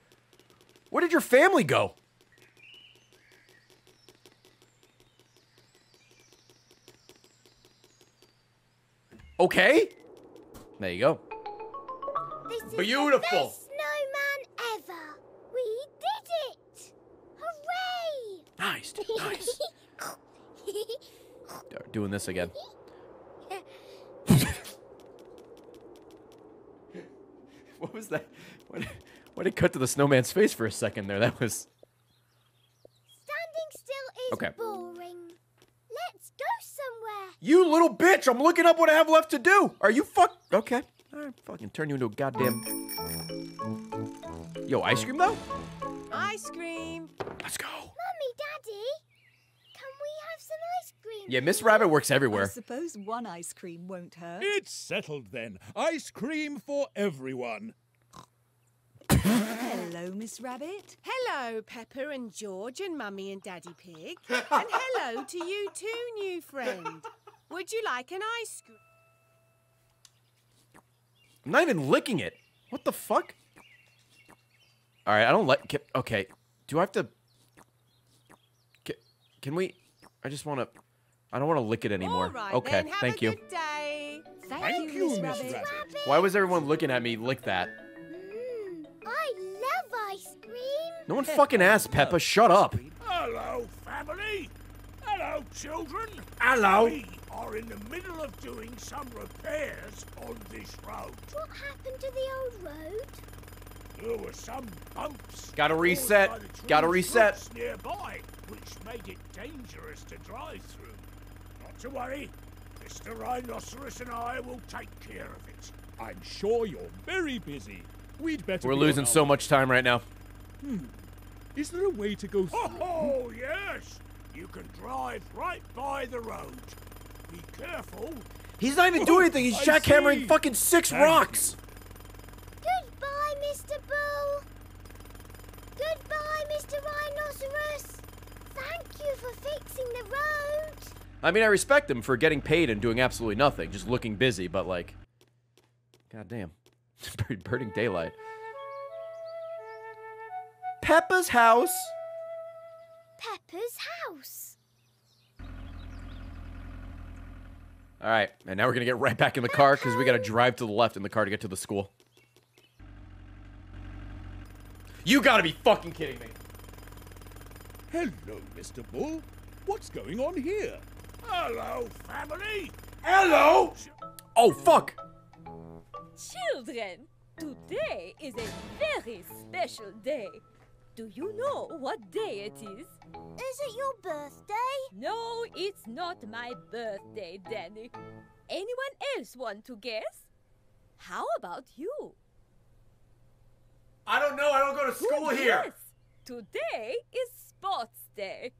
Where did your family go? Okay. There you go. This is beautiful. The best snowman ever. We did it. Hooray! Nice, dude, nice. Doing this again. What was that? What did cut to the snowman's face for a second there? That was. Standing still is okay. Boring. Let's go somewhere. You little bitch! I'm looking up what I have left to do. Are you fuck? Okay. I'll fucking turn you into a goddamn... Yo, ice cream, though? Ice cream! Let's go! Mummy, Daddy, can we have some ice cream? Yeah, Miss Rabbit works everywhere. I suppose one ice cream won't hurt. It's settled, then. Ice cream for everyone. Hello, Miss Rabbit. Hello, Peppa and George and Mummy and Daddy Pig. And hello to you too, new friend. Would you like an ice cream? I'm not even licking it. What the fuck? All right, I don't like... Okay, do I have to... Can we... I just want to... I don't want to lick it anymore. All right, okay, then. Thank you. Good day. Thank you, Miss Rabbit. Why was everyone looking at me lick that? I love ice cream. No one fucking asked, Peppa. Shut up. Hello, family. Hello, children. Hello. We are in the middle of doing some repairs on this road. What happened to the old road? There were some bumps. Gotta reset. Gotta reset. Nearby, which made it dangerous to drive through. Not to worry. Mr. Rhinoceros and I will take care of it. I'm sure you're very busy. We'd better We're losing so much time right now. Is there a way to go through? Oh, yes. You can drive right by the road. Be careful. He's not even doing anything. He's jackhammering fucking six rocks. Goodbye, Mr. Bull. Goodbye, Mr. Rhinoceros. Thank you for fixing the road. I mean, I respect him for getting paid and doing absolutely nothing, just looking busy, but like... Goddamn. Burning daylight. Peppa's house. Peppa's house. All right, and now we're gonna get right back in the car because we gotta drive to the left in the car to get to the school. You gotta be fucking kidding me. Hello, Mr. Bull. What's going on here? Hello, family. Hello. Oh, fuck. Children, today is a very special day. Do you know what day it is? Is it your birthday? No, it's not my birthday, Danny. Anyone else want to guess? How about you? I don't know. I don't go to school here. Yes, today is sports day.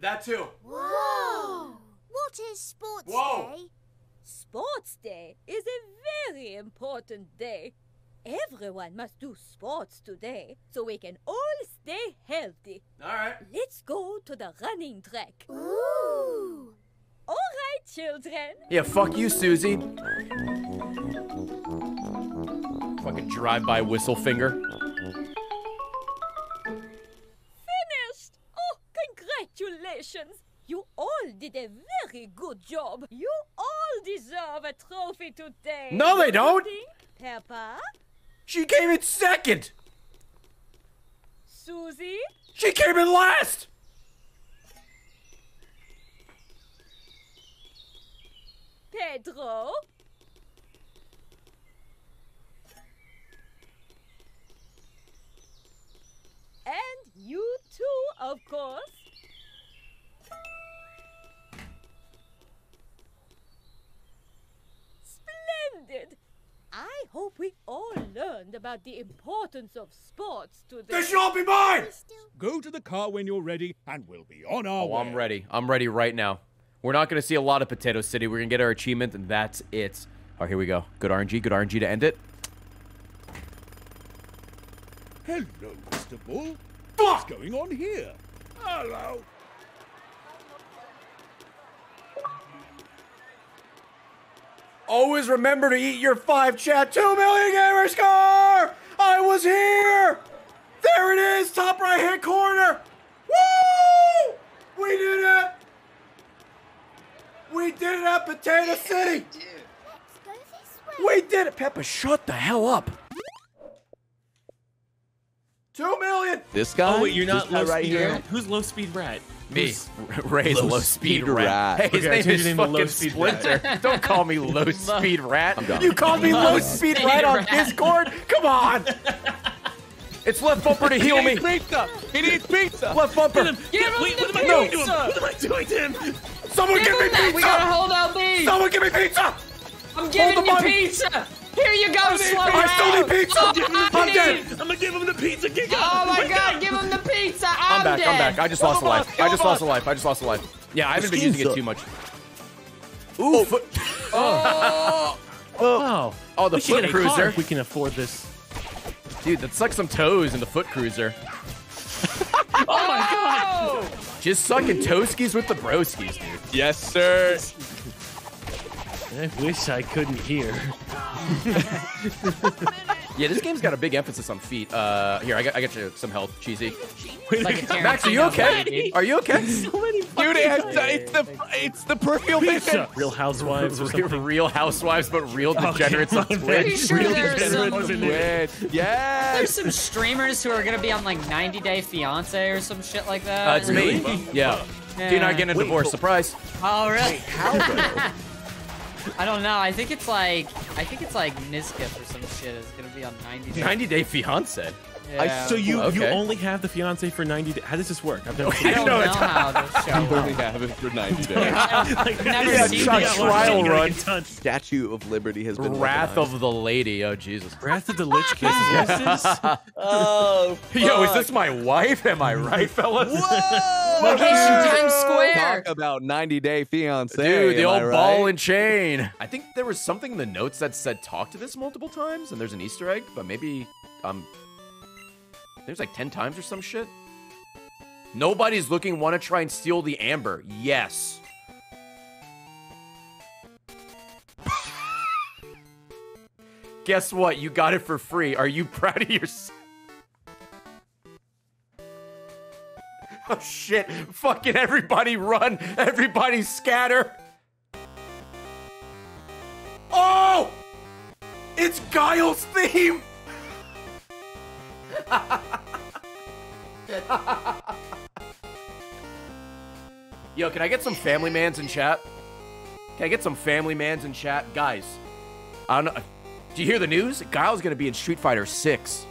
That too. Whoa! What is sports day? Sports day is a very important day. Everyone must do sports today so we can all stay healthy. All right. Let's go to the running track. Ooh. All right, children. Yeah, fuck you, Susie. Fucking drive-by whistle finger. Finished. Oh, congratulations. You all did a very good job. You all deserve a trophy today. No, they don't. Peppa? She came in second. Susie? She came in last. Pedro? And you too, of course. Splendid! I hope we all learned about the importance of sports today. This should all be mine! Go to the car when you're ready, and we'll be on our way. Oh, I'm ready. I'm ready right now. We're not going to see a lot of Potato City. We're going to get our achievement, and that's it. All right, here we go. Good RNG. Good RNG to end it. Hello, Mr. Bull. What's going on here? Hello. Always remember to eat your 5 chat. 2 million gamer score! I was here! There it is, top right hand corner! Woo! We did it! We did it at Potato City! Let's go this way. We did it! Peppa, shut the hell up! 2 million! This guy? Oh wait, you're not low speed rat? Who's low speed rat? Me. Ray's low speed rat. Hey, his name is fucking Splinter. Don't call me low speed rat. You called me low speed rat on Discord? Come on! It's left bumper to heal me. He needs pizza! He needs pizza! Left bumper! What am I doing to him? Someone give me pizza! We gotta hold out lead! Someone give me pizza! I'm giving you pizza! Here you go, Slurp. I still need pizza. I'm dead. I'm gonna give him the pizza. Get going. Oh my god, give him the pizza. I'm back. Dead. I'm back. I just lost a life. I just lost a life. I just lost a life. Yeah, I haven't been using it too much. Ooh. Oh. Wow. Oh, the foot cruiser. If we can afford this. Dude, that sucks some toes in the foot cruiser. Oh my god! Just sucking toeskies with the broskies, dude. Yes, sir. I wish I couldn't hear. Yeah, this game's got a big emphasis on feet. Here, I got you some help, Cheesy. Like Max, are you okay? Are you okay? So many dude, it's the perfume pizza. Real Housewives or something. Real Housewives, but real degenerates on Twitch. Pretty sure there's some streamers who are gonna be on like 90 Day Fiance or some shit like that. It's me. Yeah. Yeah. You're not getting a divorce. Surprise. Oh, really? Wait, how though? I don't know. I think it's like Nisgif or some shit is gonna be on 90 Day. 90 Day Fiance. Yeah. So you only have the fiance for 90 days. How does this work? I've never seen it. Statue of Liberty has been Wrath of the Lady. Oh Jesus. Wrath of the Lich King. Oh. Fuck. Yo, is this my wife? Am I right, fellas? Whoa! Location Times Square. Talk about 90 Day Fiance. Dude, the old ball and chain. I think there was something in the notes that said talk to this multiple times, and there's an Easter egg, but maybe there's like 10 times or some shit. Nobody's looking, want to try and steal the amber. Yes. Guess what? You got it for free. Are you proud of yourself? Oh shit. Fucking everybody run. Everybody scatter. Oh! It's Guile's theme! Yo, can I get some family mans in chat? Can I get some family mans in chat? Guys, I don't know. Do you hear the news? Guile's gonna be in Street Fighter 6.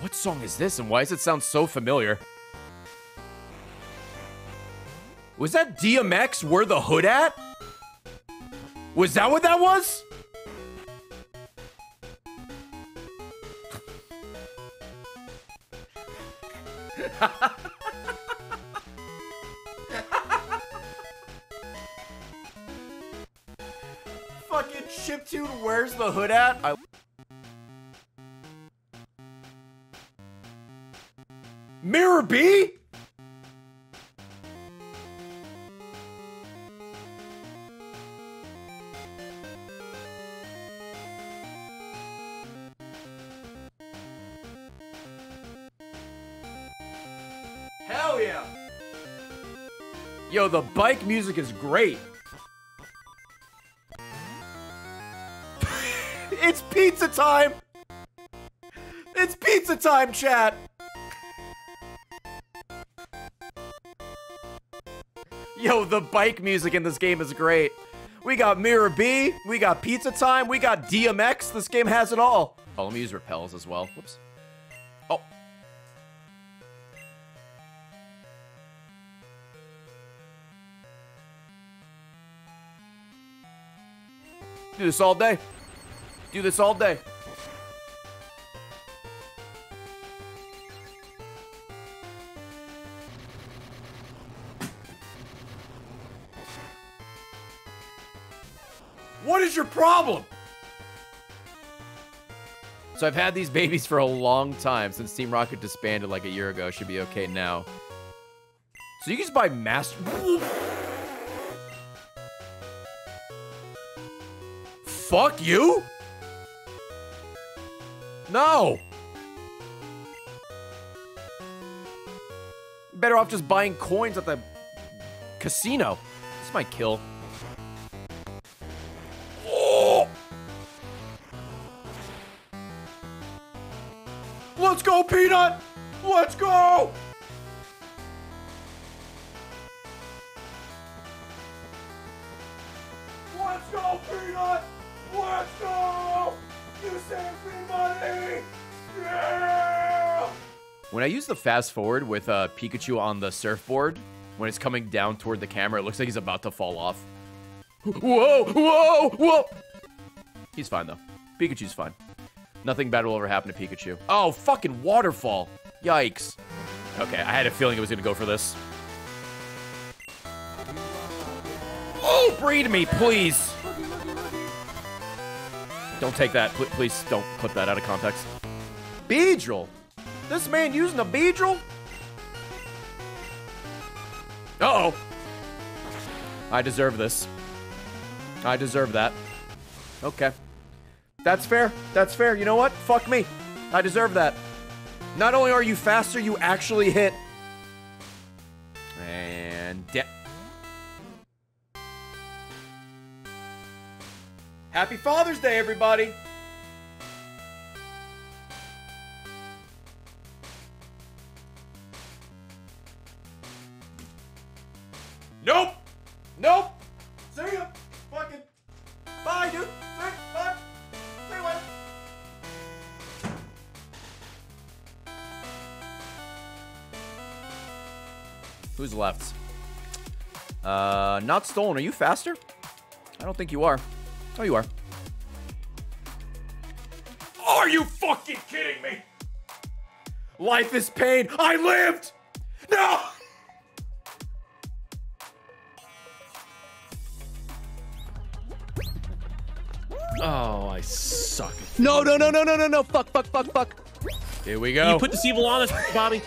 What song is this and why does it sound so familiar? Was that DMX Where the Hood At? Was that what that was? Fucking chiptune Where's the Hood At? Mirror B? Yo, the bike music is great. It's pizza time. It's pizza time, chat. Yo, the bike music in this game is great. We got Mirror B. We got pizza time. We got DMX. This game has it all. Oh, let me use repels as well. Whoops. Oh. Do this all day. Do this all day. What is your problem? So I've had these babies for a long time since Team Rocket disbanded like a year ago. Should be okay now. So you can just buy master. Fuck you? No. Better off just buying coins at the casino. This might kill. Oh. Let's go, Peanut. Let's go. Let's go, Peanut. Let's go! You saved me money! Yeah! When I use the fast forward with Pikachu on the surfboard, when it's coming down toward the camera, it looks like he's about to fall off. Whoa, whoa, whoa! He's fine, though. Pikachu's fine. Nothing bad will ever happen to Pikachu. Oh, fucking waterfall. Yikes. Okay, I had a feeling it was gonna go for this. Oh, breed me, please! Don't take that. Please don't clip that out of context. Beedrill? This man using a Beedrill? Uh-oh. I deserve this. I deserve that. Okay. That's fair. That's fair. You know what? Fuck me. I deserve that. Not only are you faster, you actually hit. And... Happy Father's Day, everybody! Nope! Nope! See ya! Fucking... Bye, dude! Bye! Bye! See ya! Who's left? Not stolen. Are you faster? I don't think you are. Oh, you are. Are you fucking kidding me? Life is pain. I lived! No! Oh, I suck. No, no, no, no, no, no, no. Fuck, fuck, fuck, fuck. Here we go. You put this evil on us, Bobby.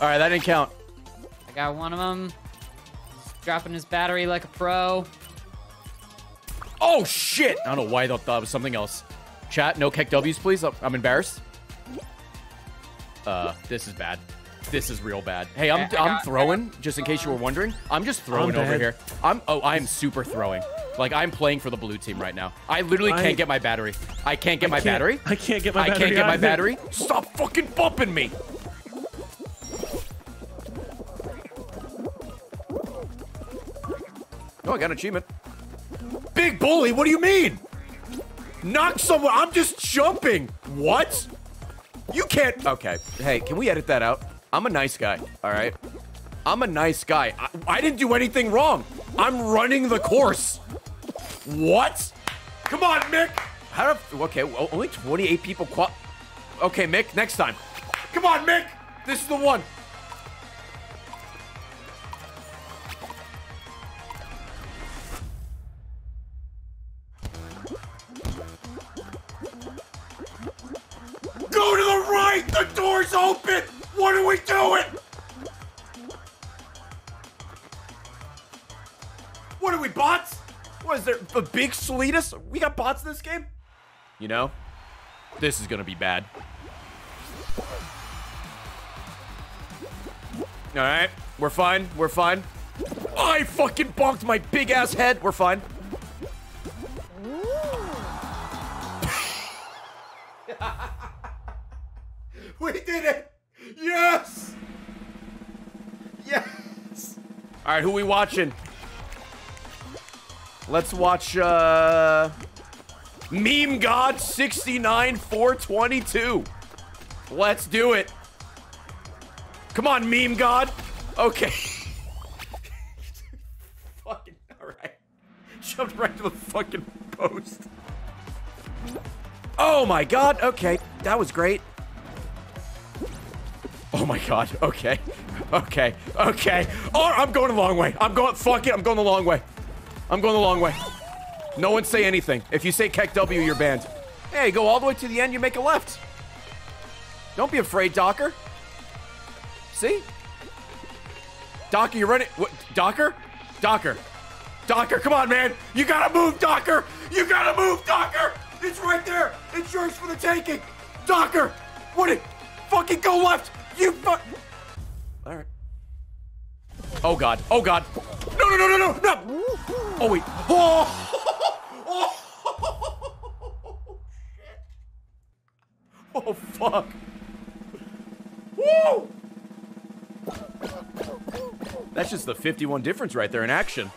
All right, that didn't count. I got one of them. Dropping his battery like a pro. Oh, shit! I don't know why I thought that was something else. Chat, no Keck W's, please. I'm embarrassed. This is bad. This is real bad. Hey, I'm throwing, just in case you were wondering. I'm just throwing over here. I am super throwing. Like, I'm playing for the blue team right now. I literally can't get my battery. I can't get my battery. I can't get my battery. I can't get my battery. Stop fucking bumping me! Oh, I got an achievement. Big bully, what do you mean? Knock someone, I'm just jumping. What? You can't, okay. Hey, can we edit that out? I'm a nice guy, all right? I'm a nice guy. I didn't do anything wrong. I'm running the course. What? Come on, Mick. How do, okay, well, only 28 people okay, Mick, next time. Come on, Mick, this is the one. Go to the right! The door's open! What are we doing? What are we, bots? What is there, a big Salidas? We got bots in this game? You know, this is gonna be bad. All right, we're fine, we're fine. I fucking bonked my big ass head. We're fine. We did it! Yes! Yes! All right, who we watching? Let's watch, Meme God 69422. Let's do it. Come on, Meme God. Okay. Fucking, all right. Jumped right to the fucking post. Oh my God, okay. That was great. Oh my God, okay. Okay, okay. Oh, I'm going the long way. I'm going, fuck it, I'm going the long way. I'm going the long way. No one say anything. If you say Keck W, you're banned. Hey, go all the way to the end, you make a left. Don't be afraid, Docker. See? Docker, you're running, what, Docker? Docker. Docker, come on, man. You gotta move, Docker. You gotta move, Docker. It's right there. It's yours for the taking. Docker, what it, fucking go left. You fuck. All right. Oh God. Oh God. No, no, no, no, no, no. Oh wait. Oh. Oh shit. Oh fuck. Woo. That's just the 51 difference right there in action.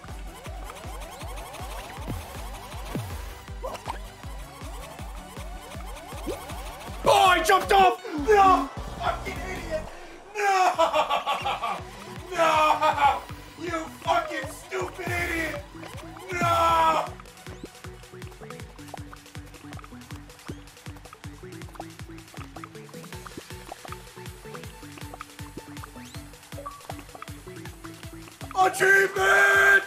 Oh, I jumped off. No. Achievement!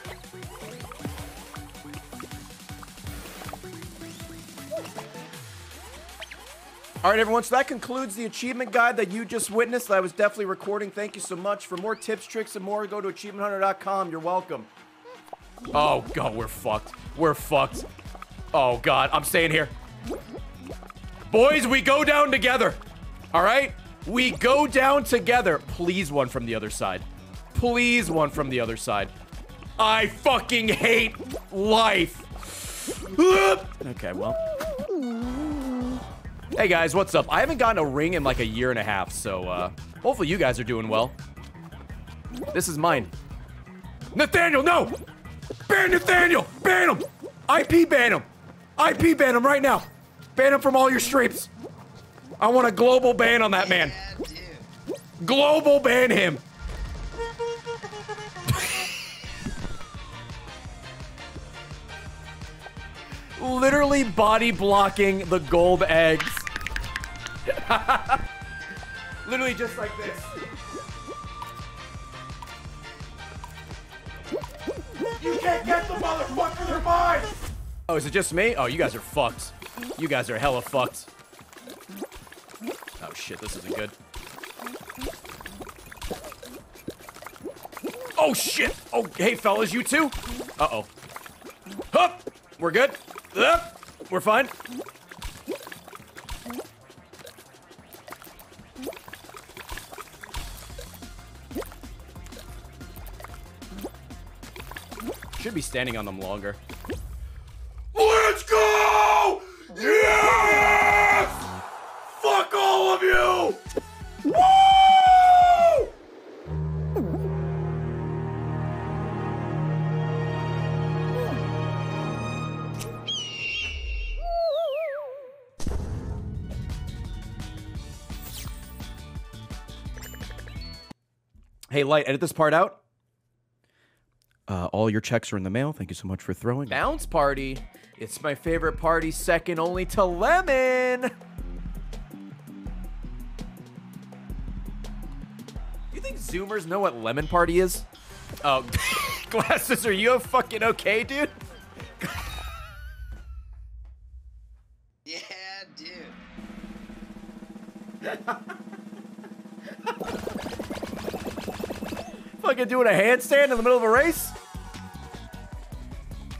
All right, everyone, so that concludes the achievement guide that you just witnessed. I was definitely recording. Thank you so much. For more tips, tricks, and more, go to AchievementHunter.com. You're welcome. Oh, God, we're fucked. We're fucked. Oh, God, I'm staying here. Boys, we go down together. All right? We go down together. Please, one from the other side. Please, one from the other side. I fucking hate life. Okay, well... Hey guys, what's up? I haven't gotten a ring in like a year and a half, so hopefully you guys are doing well. This is mine. Nathaniel, no! Ban Nathaniel! Ban him! IP ban him! IP ban him right now! Ban him from all your streams! I want a global ban on that man. Yeah, global ban him! Literally body blocking the gold eggs. Literally just like this. You can't get the motherfucker, they're mine! Oh, is it just me? Oh, you guys are fucked. You guys are hella fucked. Oh shit, this isn't good. Oh shit! Oh, hey fellas, you too? Uh-oh. Hup! We're good? We're fine. Should be standing on them longer. Let's go! Yes! Fuck all of you! Woo! Hey, Light, edit this part out. All your checks are in the mail. Thank you so much for throwing. Bounce party. It's my favorite party, second only to Lemon. You think Zoomers know what Lemon Party is? Oh, Glasses, are you fucking okay, dude? Yeah, dude. Fucking doing a handstand in the middle of a race?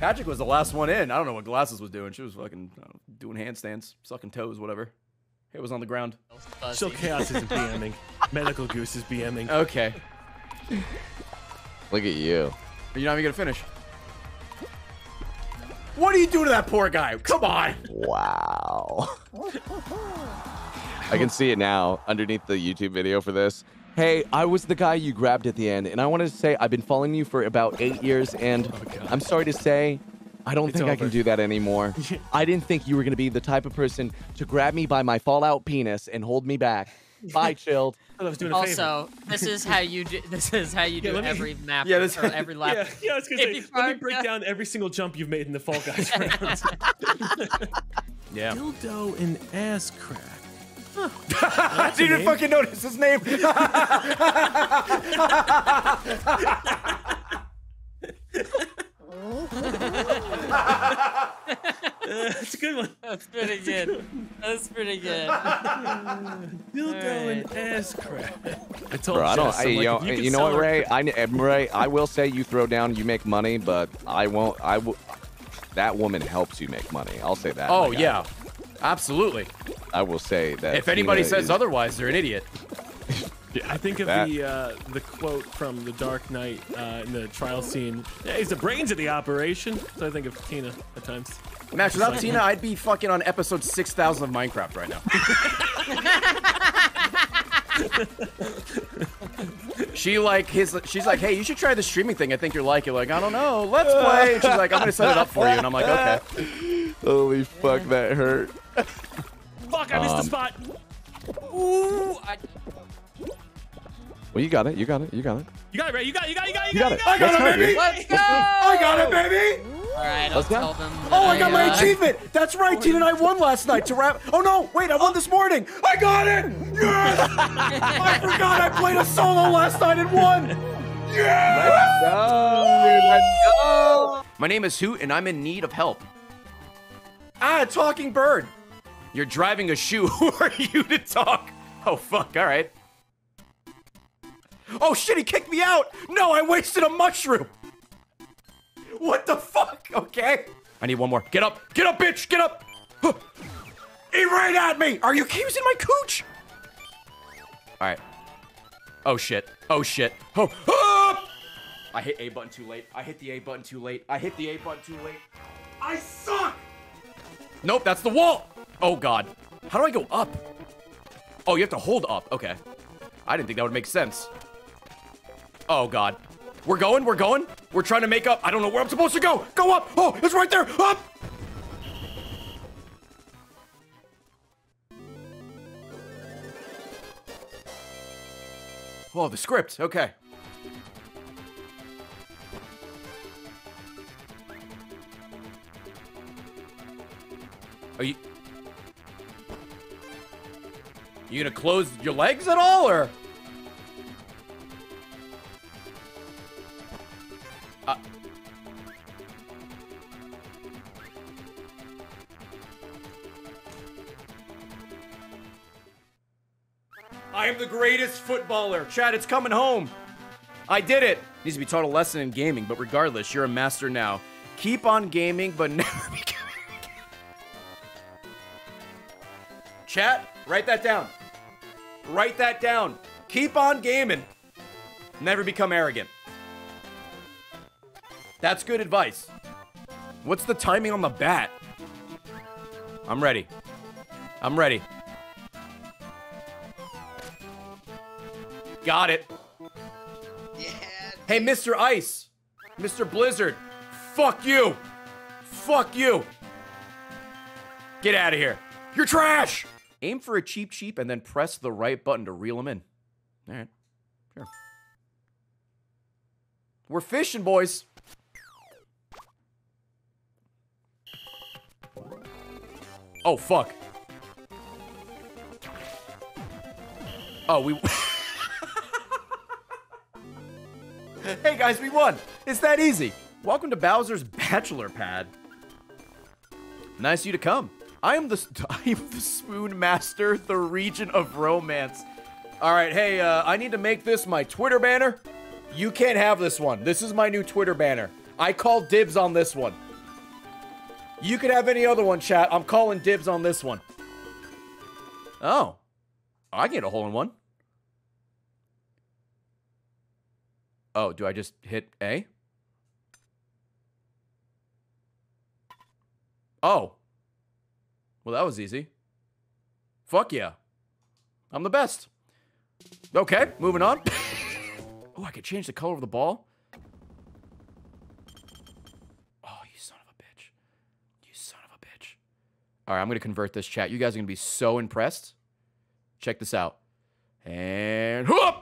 Patrick was the last one in. I don't know what Glasses was doing. She was fucking doing handstands, sucking toes, whatever. It was on the ground. Still Chaos isn't BMing. Medical Goose is BMing. Okay. Look at you. You're not even gonna finish. What do you do to that poor guy? Come on. Wow. I can see it now underneath the YouTube video for this. Hey, I was the guy you grabbed at the end, and I wanted to say I've been following you for about 8 years, and I'm sorry to say, I don't think I can do that anymore. I didn't think you were going to be the type of person to grab me by my fallout penis and hold me back. Bye, Chilled. Also, this is how you do. This is how you do every map or every lap. Yeah, I was gonna say, let me break down every single jump you've made in the Fall Guys round. Yeah. Dildo and ass crack. I didn't even fucking notice his name. That's a good one. That's pretty good. That's pretty good. Dildo and ass crap. I told you know what, Ray? I will say you throw down, you make money, but I won't. That woman helps you make money. I'll say that. Oh yeah, absolutely. I will say that if anybody says otherwise, they're an idiot. Yeah, I think of the quote from The Dark Knight in the trial scene. Yeah, he's the brains of the operation. So I think of Tina at times. Max, without Tina, I'd be fucking on episode 6,000 of Minecraft right now. She's like, hey, you should try the streaming thing. I think you're like it. Like, I don't know. Let's play. And she's like, I'm gonna set it up for you. And I'm like, okay. Holy fuck, that hurt. Fuck, I missed the spot. Ooh, well, you got it. You got it. You got it. You got it, Ray. You got it. I got it, baby. Let's go. I got it, baby. All right, I'll tell them. Oh, I got my achievement. That's right. Tina and I won last night to wrap. Oh, no. Wait, I won this morning. I got it. Yes. I forgot I played a solo last night and won. Yeah. My name is Hoot, and I'm in need of help. Ah, a talking bird. You're driving a shoe. Who are you to talk? Oh, fuck. All right. Oh, shit. He kicked me out. No, I wasted a mushroom. What the fuck? Okay. I need one more. Get up. Get up, bitch. Get up. He ran at me. Are you using my cooch? All right. Oh, shit. Oh, shit. Oh, ah! I hit A button too late. I hit the A button too late. I hit the A button too late. I suck. Nope, that's the wall. Oh, God. How do I go up? Oh, you have to hold up. Okay. I didn't think that would make sense. Oh, God. We're going. We're going. We're trying to make up. I don't know where I'm supposed to go. Go up. Oh, it's right there. Up. Oh, the script. Okay. Are you... You gonna close your legs at all, or? I am the greatest footballer. Chad, it's coming home. I did it. Needs to be taught a lesson in gaming, but regardless, you're a master now. Keep on gaming, but never be... Chat, write that down. Write that down. Keep on gaming. Never become arrogant. That's good advice. What's the timing on the bat? I'm ready. I'm ready. Got it. Yeah. Hey, Mr. Ice. Mr. Blizzard. Fuck you. Fuck you. Get out of here. You're trash. Aim for a cheap sheep and then press the right button to reel them in. All right. Sure. We're fishing, boys. Oh, fuck. Oh, we... Hey, guys, we won. It's that easy. Welcome to Bowser's Bachelor Pad. Nice of you to come. I am the spoon master, the region of romance. All right, hey, I need to make this my Twitter banner. You can't have this one. This is my new Twitter banner. I call dibs on this one. You could have any other one, chat. I'm calling dibs on this one. Oh, I get a hole in one. Oh, do I just hit A? Oh. Well, that was easy. Fuck yeah. I'm the best. Okay, moving on. Oh, I could change the color of the ball. Oh, you son of a bitch. You son of a bitch. All right, I'm going to convert this, chat. You guys are going to be so impressed. Check this out. And whoop!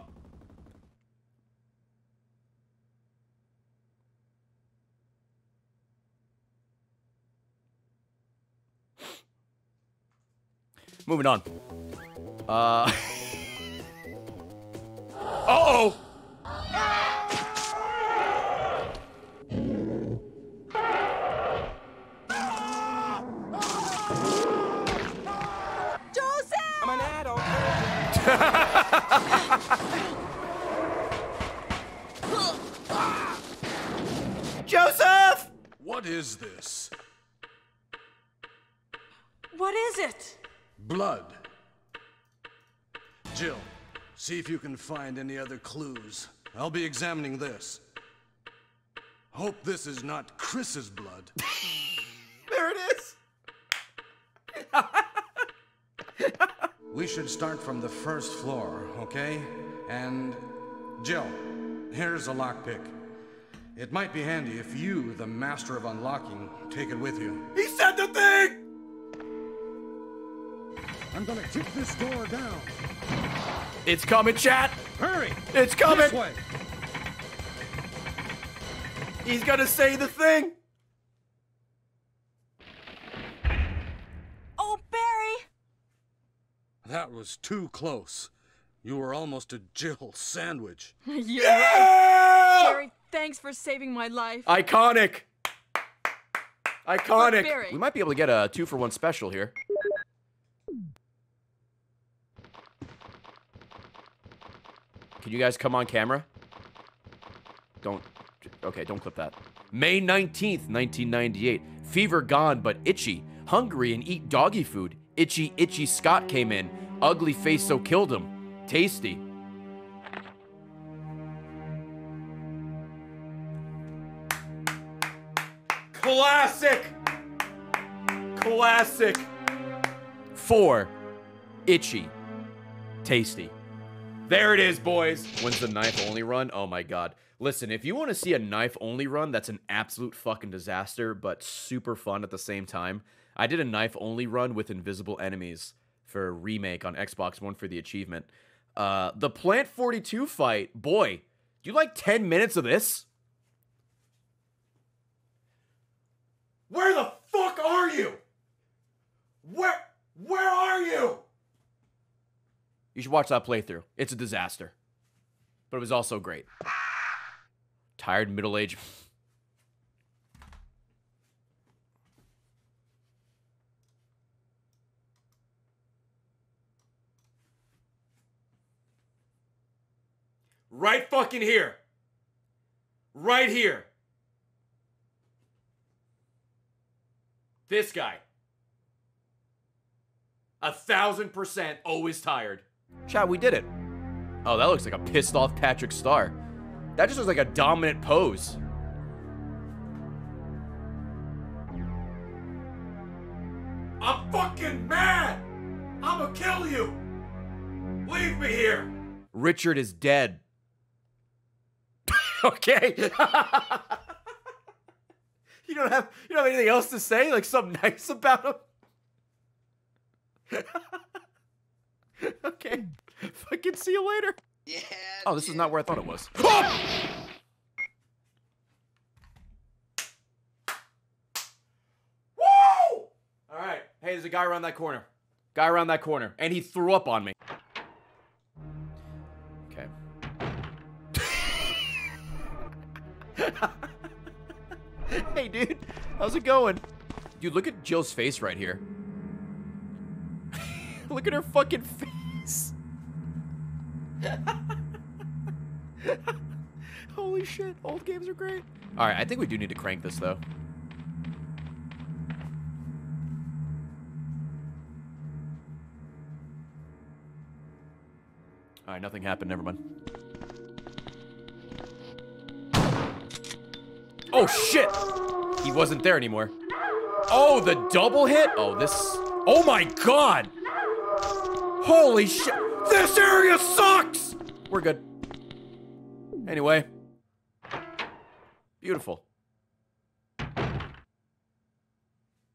Moving on. Uh-oh! Joseph! I'm an adult. Joseph! What is this? What is it? Blood. Jill, see if you can find any other clues. I'll be examining this. Hope this is not Chris's blood. There it is. We should start from the first floor, okay? And Jill, here's a lockpick. It might be handy if you, the master of unlocking, take it with you. He said the thing! I'm gonna kick this door down. It's coming, chat. Hurry. It's coming. This way. He's gonna say the thing. Oh, Barry. That was too close. You were almost a Jill sandwich. You're right. Barry, thanks for saving my life. Iconic. Iconic. We might be able to get a 2-for-1 special here. Can you guys come on camera? Don't. Okay, don't clip that. May 19th, 1998. Fever gone but itchy. Hungry and eat doggy food. Itchy, itchy Scott came in. Ugly face so killed him. Tasty. Classic. Classic. 4. Itchy. Tasty. There it is, boys. When's the knife only run? Oh my god. Listen, if you want to see a knife only run, that's an absolute fucking disaster, but super fun at the same time. I did a knife only run with invisible enemies for a remake on Xbox One for the achievement. The Plant 42 fight, boy, do you like 10 minutes of this? Where the fuck are you? Where are you? You should watch that playthrough. It's a disaster. But it was also great. Tired middle-aged... Right fucking here. Right here. This guy. 1000% always tired. Chat, we did it. Oh, that looks like a pissed off Patrick Starr. That just looks like a dominant pose. I'm fucking mad! I'ma kill you! Leave me here! Richard is dead. Okay. You don't have anything else to say? Like something nice about him? Okay. Fucking see you later. Yeah. Oh, this is not where I thought it was. Oh! Woo! All right. Hey, there's a guy around that corner. Guy around that corner. And he threw up on me. Okay. Hey, dude. How's it going? Dude, look at Jill's face right here. Look at her fucking face. Holy shit, old games are great. Alright, I think we do need to crank this though. Alright, nothing happened, never mind. Oh shit! He wasn't there anymore. Oh, the double hit? Oh, this... Oh my god! Holy shit! This area sucks! We're good. Anyway. Beautiful.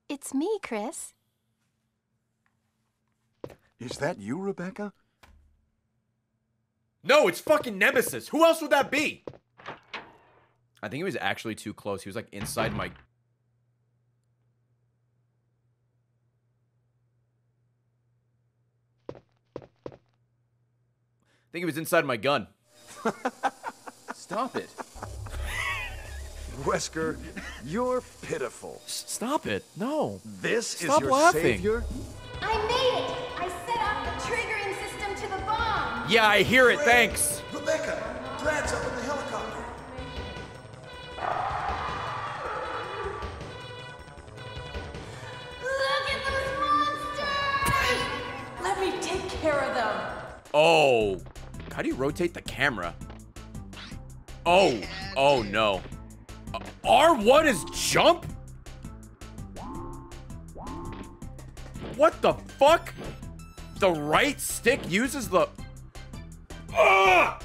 It's me, Chris. Is that you, Rebecca? No, it's fucking Nemesis. Who else would that be? I think he was actually too close. He was like inside my... I think it was inside my gun. Stop it. Wesker, you're pitiful. Stop it. No. This Stop is your laughing. Savior? I made it. I set off the triggering system to the bomb. Yeah, I hear it. Ray, thanks. Rebecca, Brad's up in the helicopter. Look at those monsters. Let me take care of them. Oh. How do you rotate the camera? Oh, oh no. R1 is jump? What the fuck? The right stick uses the... Ugh!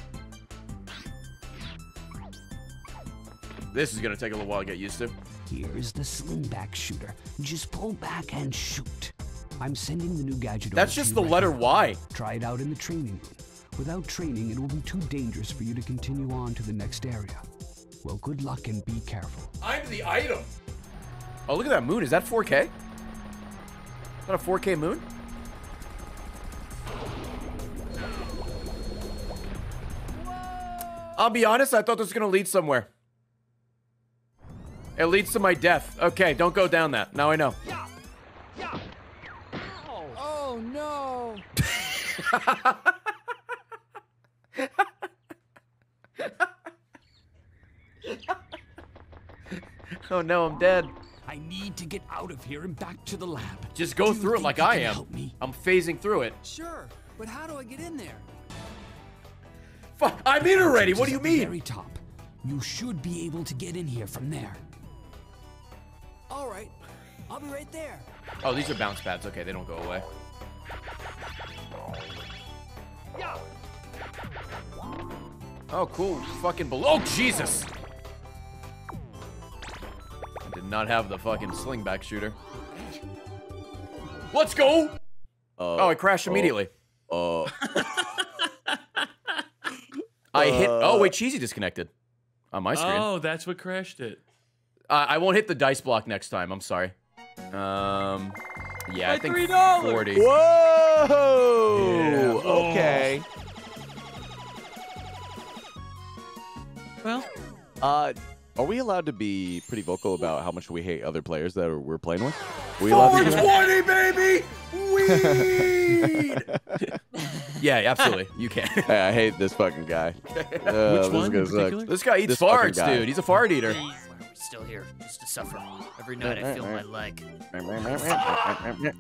This is gonna take a little while to get used to. Here's the slingback shooter. Just pull back and shoot. I'm sending the new gadget That's over just to the letter Y. Try it out in the training room. Without training, it will be too dangerous for you to continue on to the next area. Well, good luck and be careful. I'm the item. Oh, look at that moon. Is that 4K? Is that a 4K moon? Whoa. I'll be honest, I thought this was going to lead somewhere. It leads to my death. Okay, don't go down that. Now I know. Yeah. Yeah. Oh, no. Oh, no, I'm dead. I need to get out of here and back to the lab. Just go through it like I am. Help me? I'm phasing through it. Sure, but how do I get in there? Fuck, I'm in already. What do you mean? Very top. You should be able to get in here from there. All right, I'll be right there. Oh, these are bounce pads. Okay, they don't go away. Yeah. Oh, cool. Fucking below. Oh, Jesus. I did not have the fucking slingback shooter. Let's go. Oh, I crashed immediately. I hit. Oh, wait, Cheesy disconnected on my screen. Oh, that's what crashed it. I won't hit the dice block next time. I'm sorry. Yeah, I think $3. 40. Whoa! Yeah. Okay. Well, are we allowed to be pretty vocal about how much we hate other players that we're playing with? Are we allowed to do that? 420, baby! Weed! Yeah, absolutely. You can. Hey, I hate this fucking guy. Which one in particular? This guy eats farts, dude. He's a fart eater. Still here, just to suffer. Every night I feel my leg.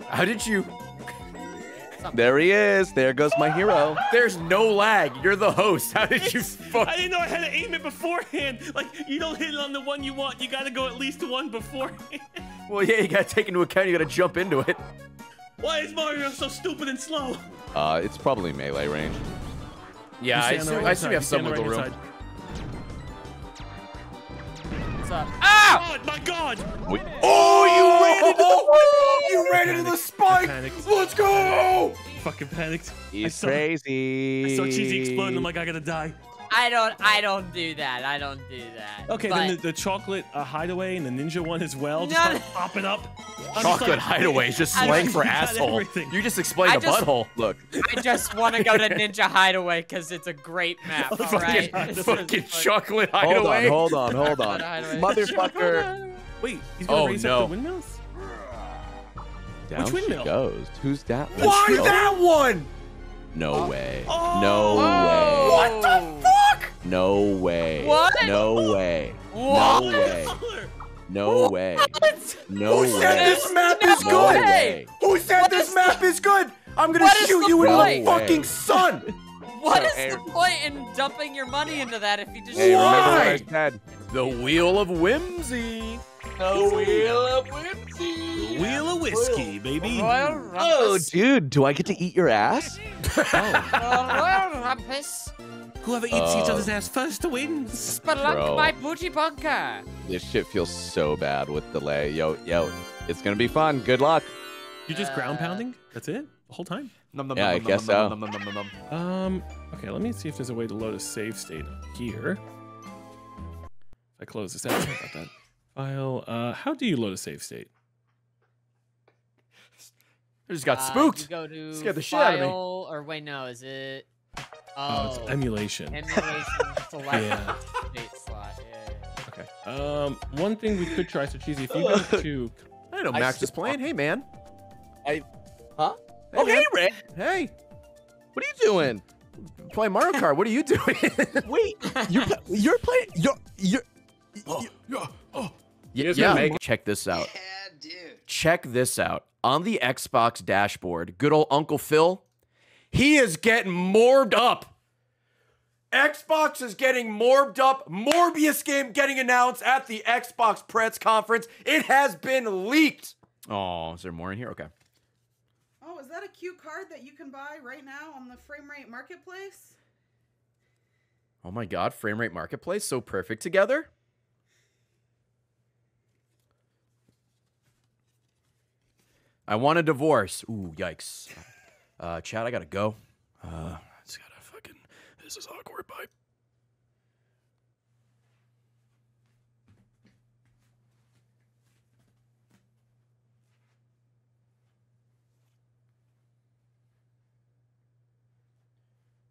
How did you? There he is. There goes my hero. There's no lag. You're the host. How did you? I didn't know I had to aim it beforehand. Like, you don't hit it on the one you want. You got to go at least one beforehand. Well, yeah, you got to take into account. You got to jump into it. Why is Mario so stupid and slow? It's probably melee range. Yeah, I assume we have some wiggle room. Inside. Ah! Oh, my God! You ran into the spike! Let's go! Fucking panicked. He's crazy. I saw Cheesy explode and I'm like, I gotta die. I don't do that. I don't do that. Okay, but then the chocolate hideaway and the ninja one as well. Just no. Pop it up. Chocolate hideaway is just slang for asshole. Everything. You just explained a butthole. Look. I just want to go to Ninja Hideaway because it's a great map. All right. Fucking chocolate hideaway. Hold on. Motherfucker. Wait, he's gonna raise up the windmills? Down which windmill? She goes. Who's that one? Why that one? No way. No way. What the fuck? No way. What? No way. What? No way. No way. No way. Who said this map is good? Who said this map is good? I'm gonna shoot you in the fucking sun. What is the point in dumping your money into that if you just shoot? Why? The Wheel of Whimsy. The Wheel of Whimsy. Wheel of Whiskey, baby. Oh, dude, do I get to eat your ass? Whoever eats each other's ass first wins. Spelunk my booty bunker. This shit feels so bad with delay. Yo, it's gonna be fun. Good luck. You just ground pounding? That's it? The whole time? Yeah, I guess so. Okay, let me see if there's a way to load a save state here. I close this out. Sorry about that. File. How do you load a save state? I just got spooked. Scared the shit out of me. Or wait, no, is it? Oh, it's emulation. It's a yeah. State slot. Yeah. Okay. One thing we could try, so Cheesy, if you go to... I don't know, Max is playing. Hey, man. Huh? Hey, man. Red. Hey. What are you doing? Playing Mario Kart. What are you doing? Wait. You're playing... Yeah. Check this out. Yeah, dude. Check this out. On the Xbox dashboard, good old Uncle Phil... He is getting morbed up. Xbox is getting morbed up. Morbius game getting announced at the Xbox press conference. It has been leaked. Oh, is there more in here? Okay. Oh, is that a cute card that you can buy right now on the FrameRate Marketplace? Oh my God, FrameRate Marketplace, so perfect together. I want a divorce. Ooh, yikes. Chad, I gotta go. It's gotta fucking. This is awkward. Bye.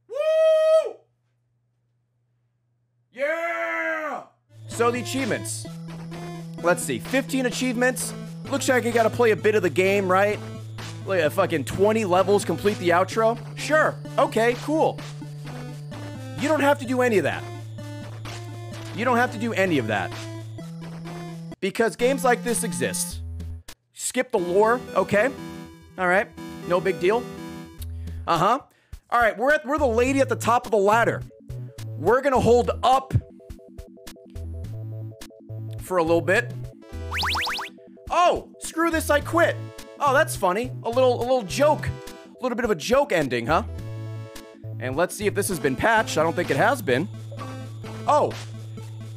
Woo! Yeah. So the achievements. Let's see, 15 achievements. Looks like you gotta play a bit of the game, right? Like a fucking 20 levels, complete the outro. Sure, okay, cool. You don't have to do any of that. You don't have to do any of that. Because games like this exist. Skip the lore, okay? All right, no big deal. Uh-huh. All right, we're the lady at the top of the ladder. We're gonna hold up for a little bit. Oh, screw this, I quit. Oh, that's funny. A little joke. A little bit of a joke ending, huh? And let's see if this has been patched. I don't think it has been. Oh,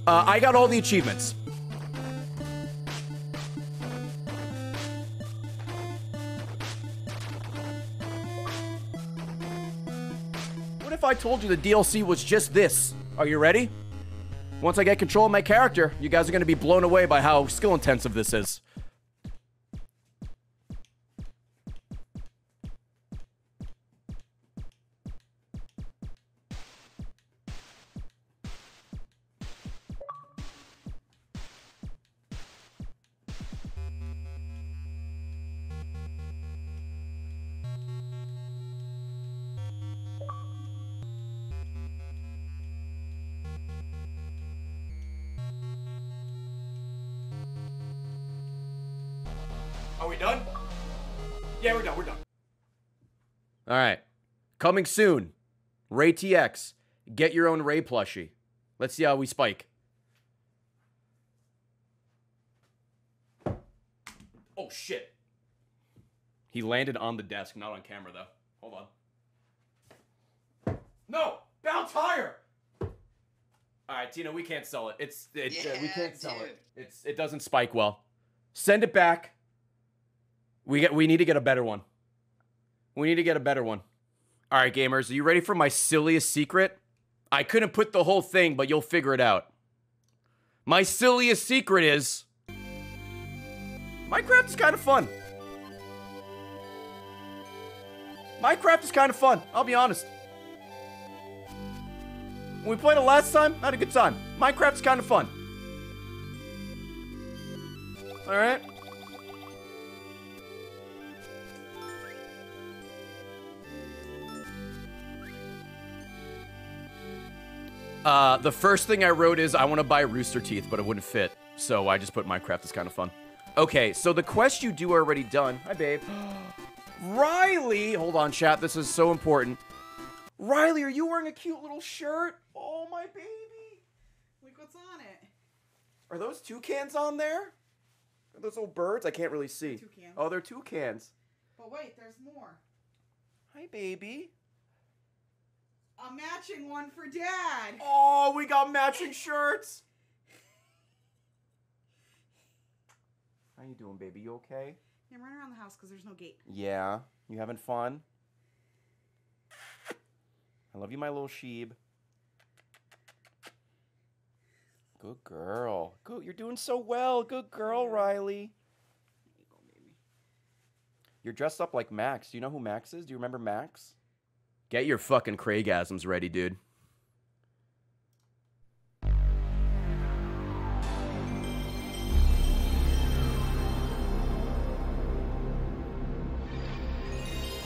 I got all the achievements. What if I told you the DLC was just this? Are you ready? Once I get control of my character, you guys are going to be blown away by how skill intensive this is. All right, coming soon, Ray TX. Get your own Ray plushie. Let's see how we spike. Oh shit. He landed on the desk, not on camera though. Hold on. No, bounce higher. All right, Tina, we can't sell it. It doesn't spike well. Send it back. We need to get a better one. We need to get a better one. All right, gamers, are you ready for my silliest secret? I couldn't put the whole thing, but you'll figure it out. My silliest secret is... Minecraft is kind of fun. Minecraft is kind of fun, I'll be honest. When we played it last time, had a good time. Minecraft's kind of fun. All right. The first thing I wrote is I want to buy rooster teeth, but it wouldn't fit. So I just put Minecraft is kind of fun. Okay, so the quest you do are already done. Hi, babe. Riley! Hold on, chat. This is so important. Riley, are you wearing a cute little shirt? Oh, my baby. Look what's on it. Are those toucans on there? Are those little birds? I can't really see. Toucans. Oh, they're toucans. But wait, there's more. Hi, baby. A matching one for Dad. Oh, we got matching shirts. How you doing, baby? You okay? Yeah, I'm running around the house because there's no gate. Yeah. You having fun? I love you, my little sheeb. Good girl. Good. You're doing so well. Good girl, Riley. There you go, baby. You're dressed up like Max. Do you know who Max is? Do you remember Max? Get your fucking Craigasms ready, dude.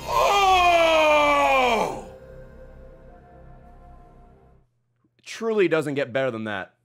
Oh! Truly doesn't get better than that.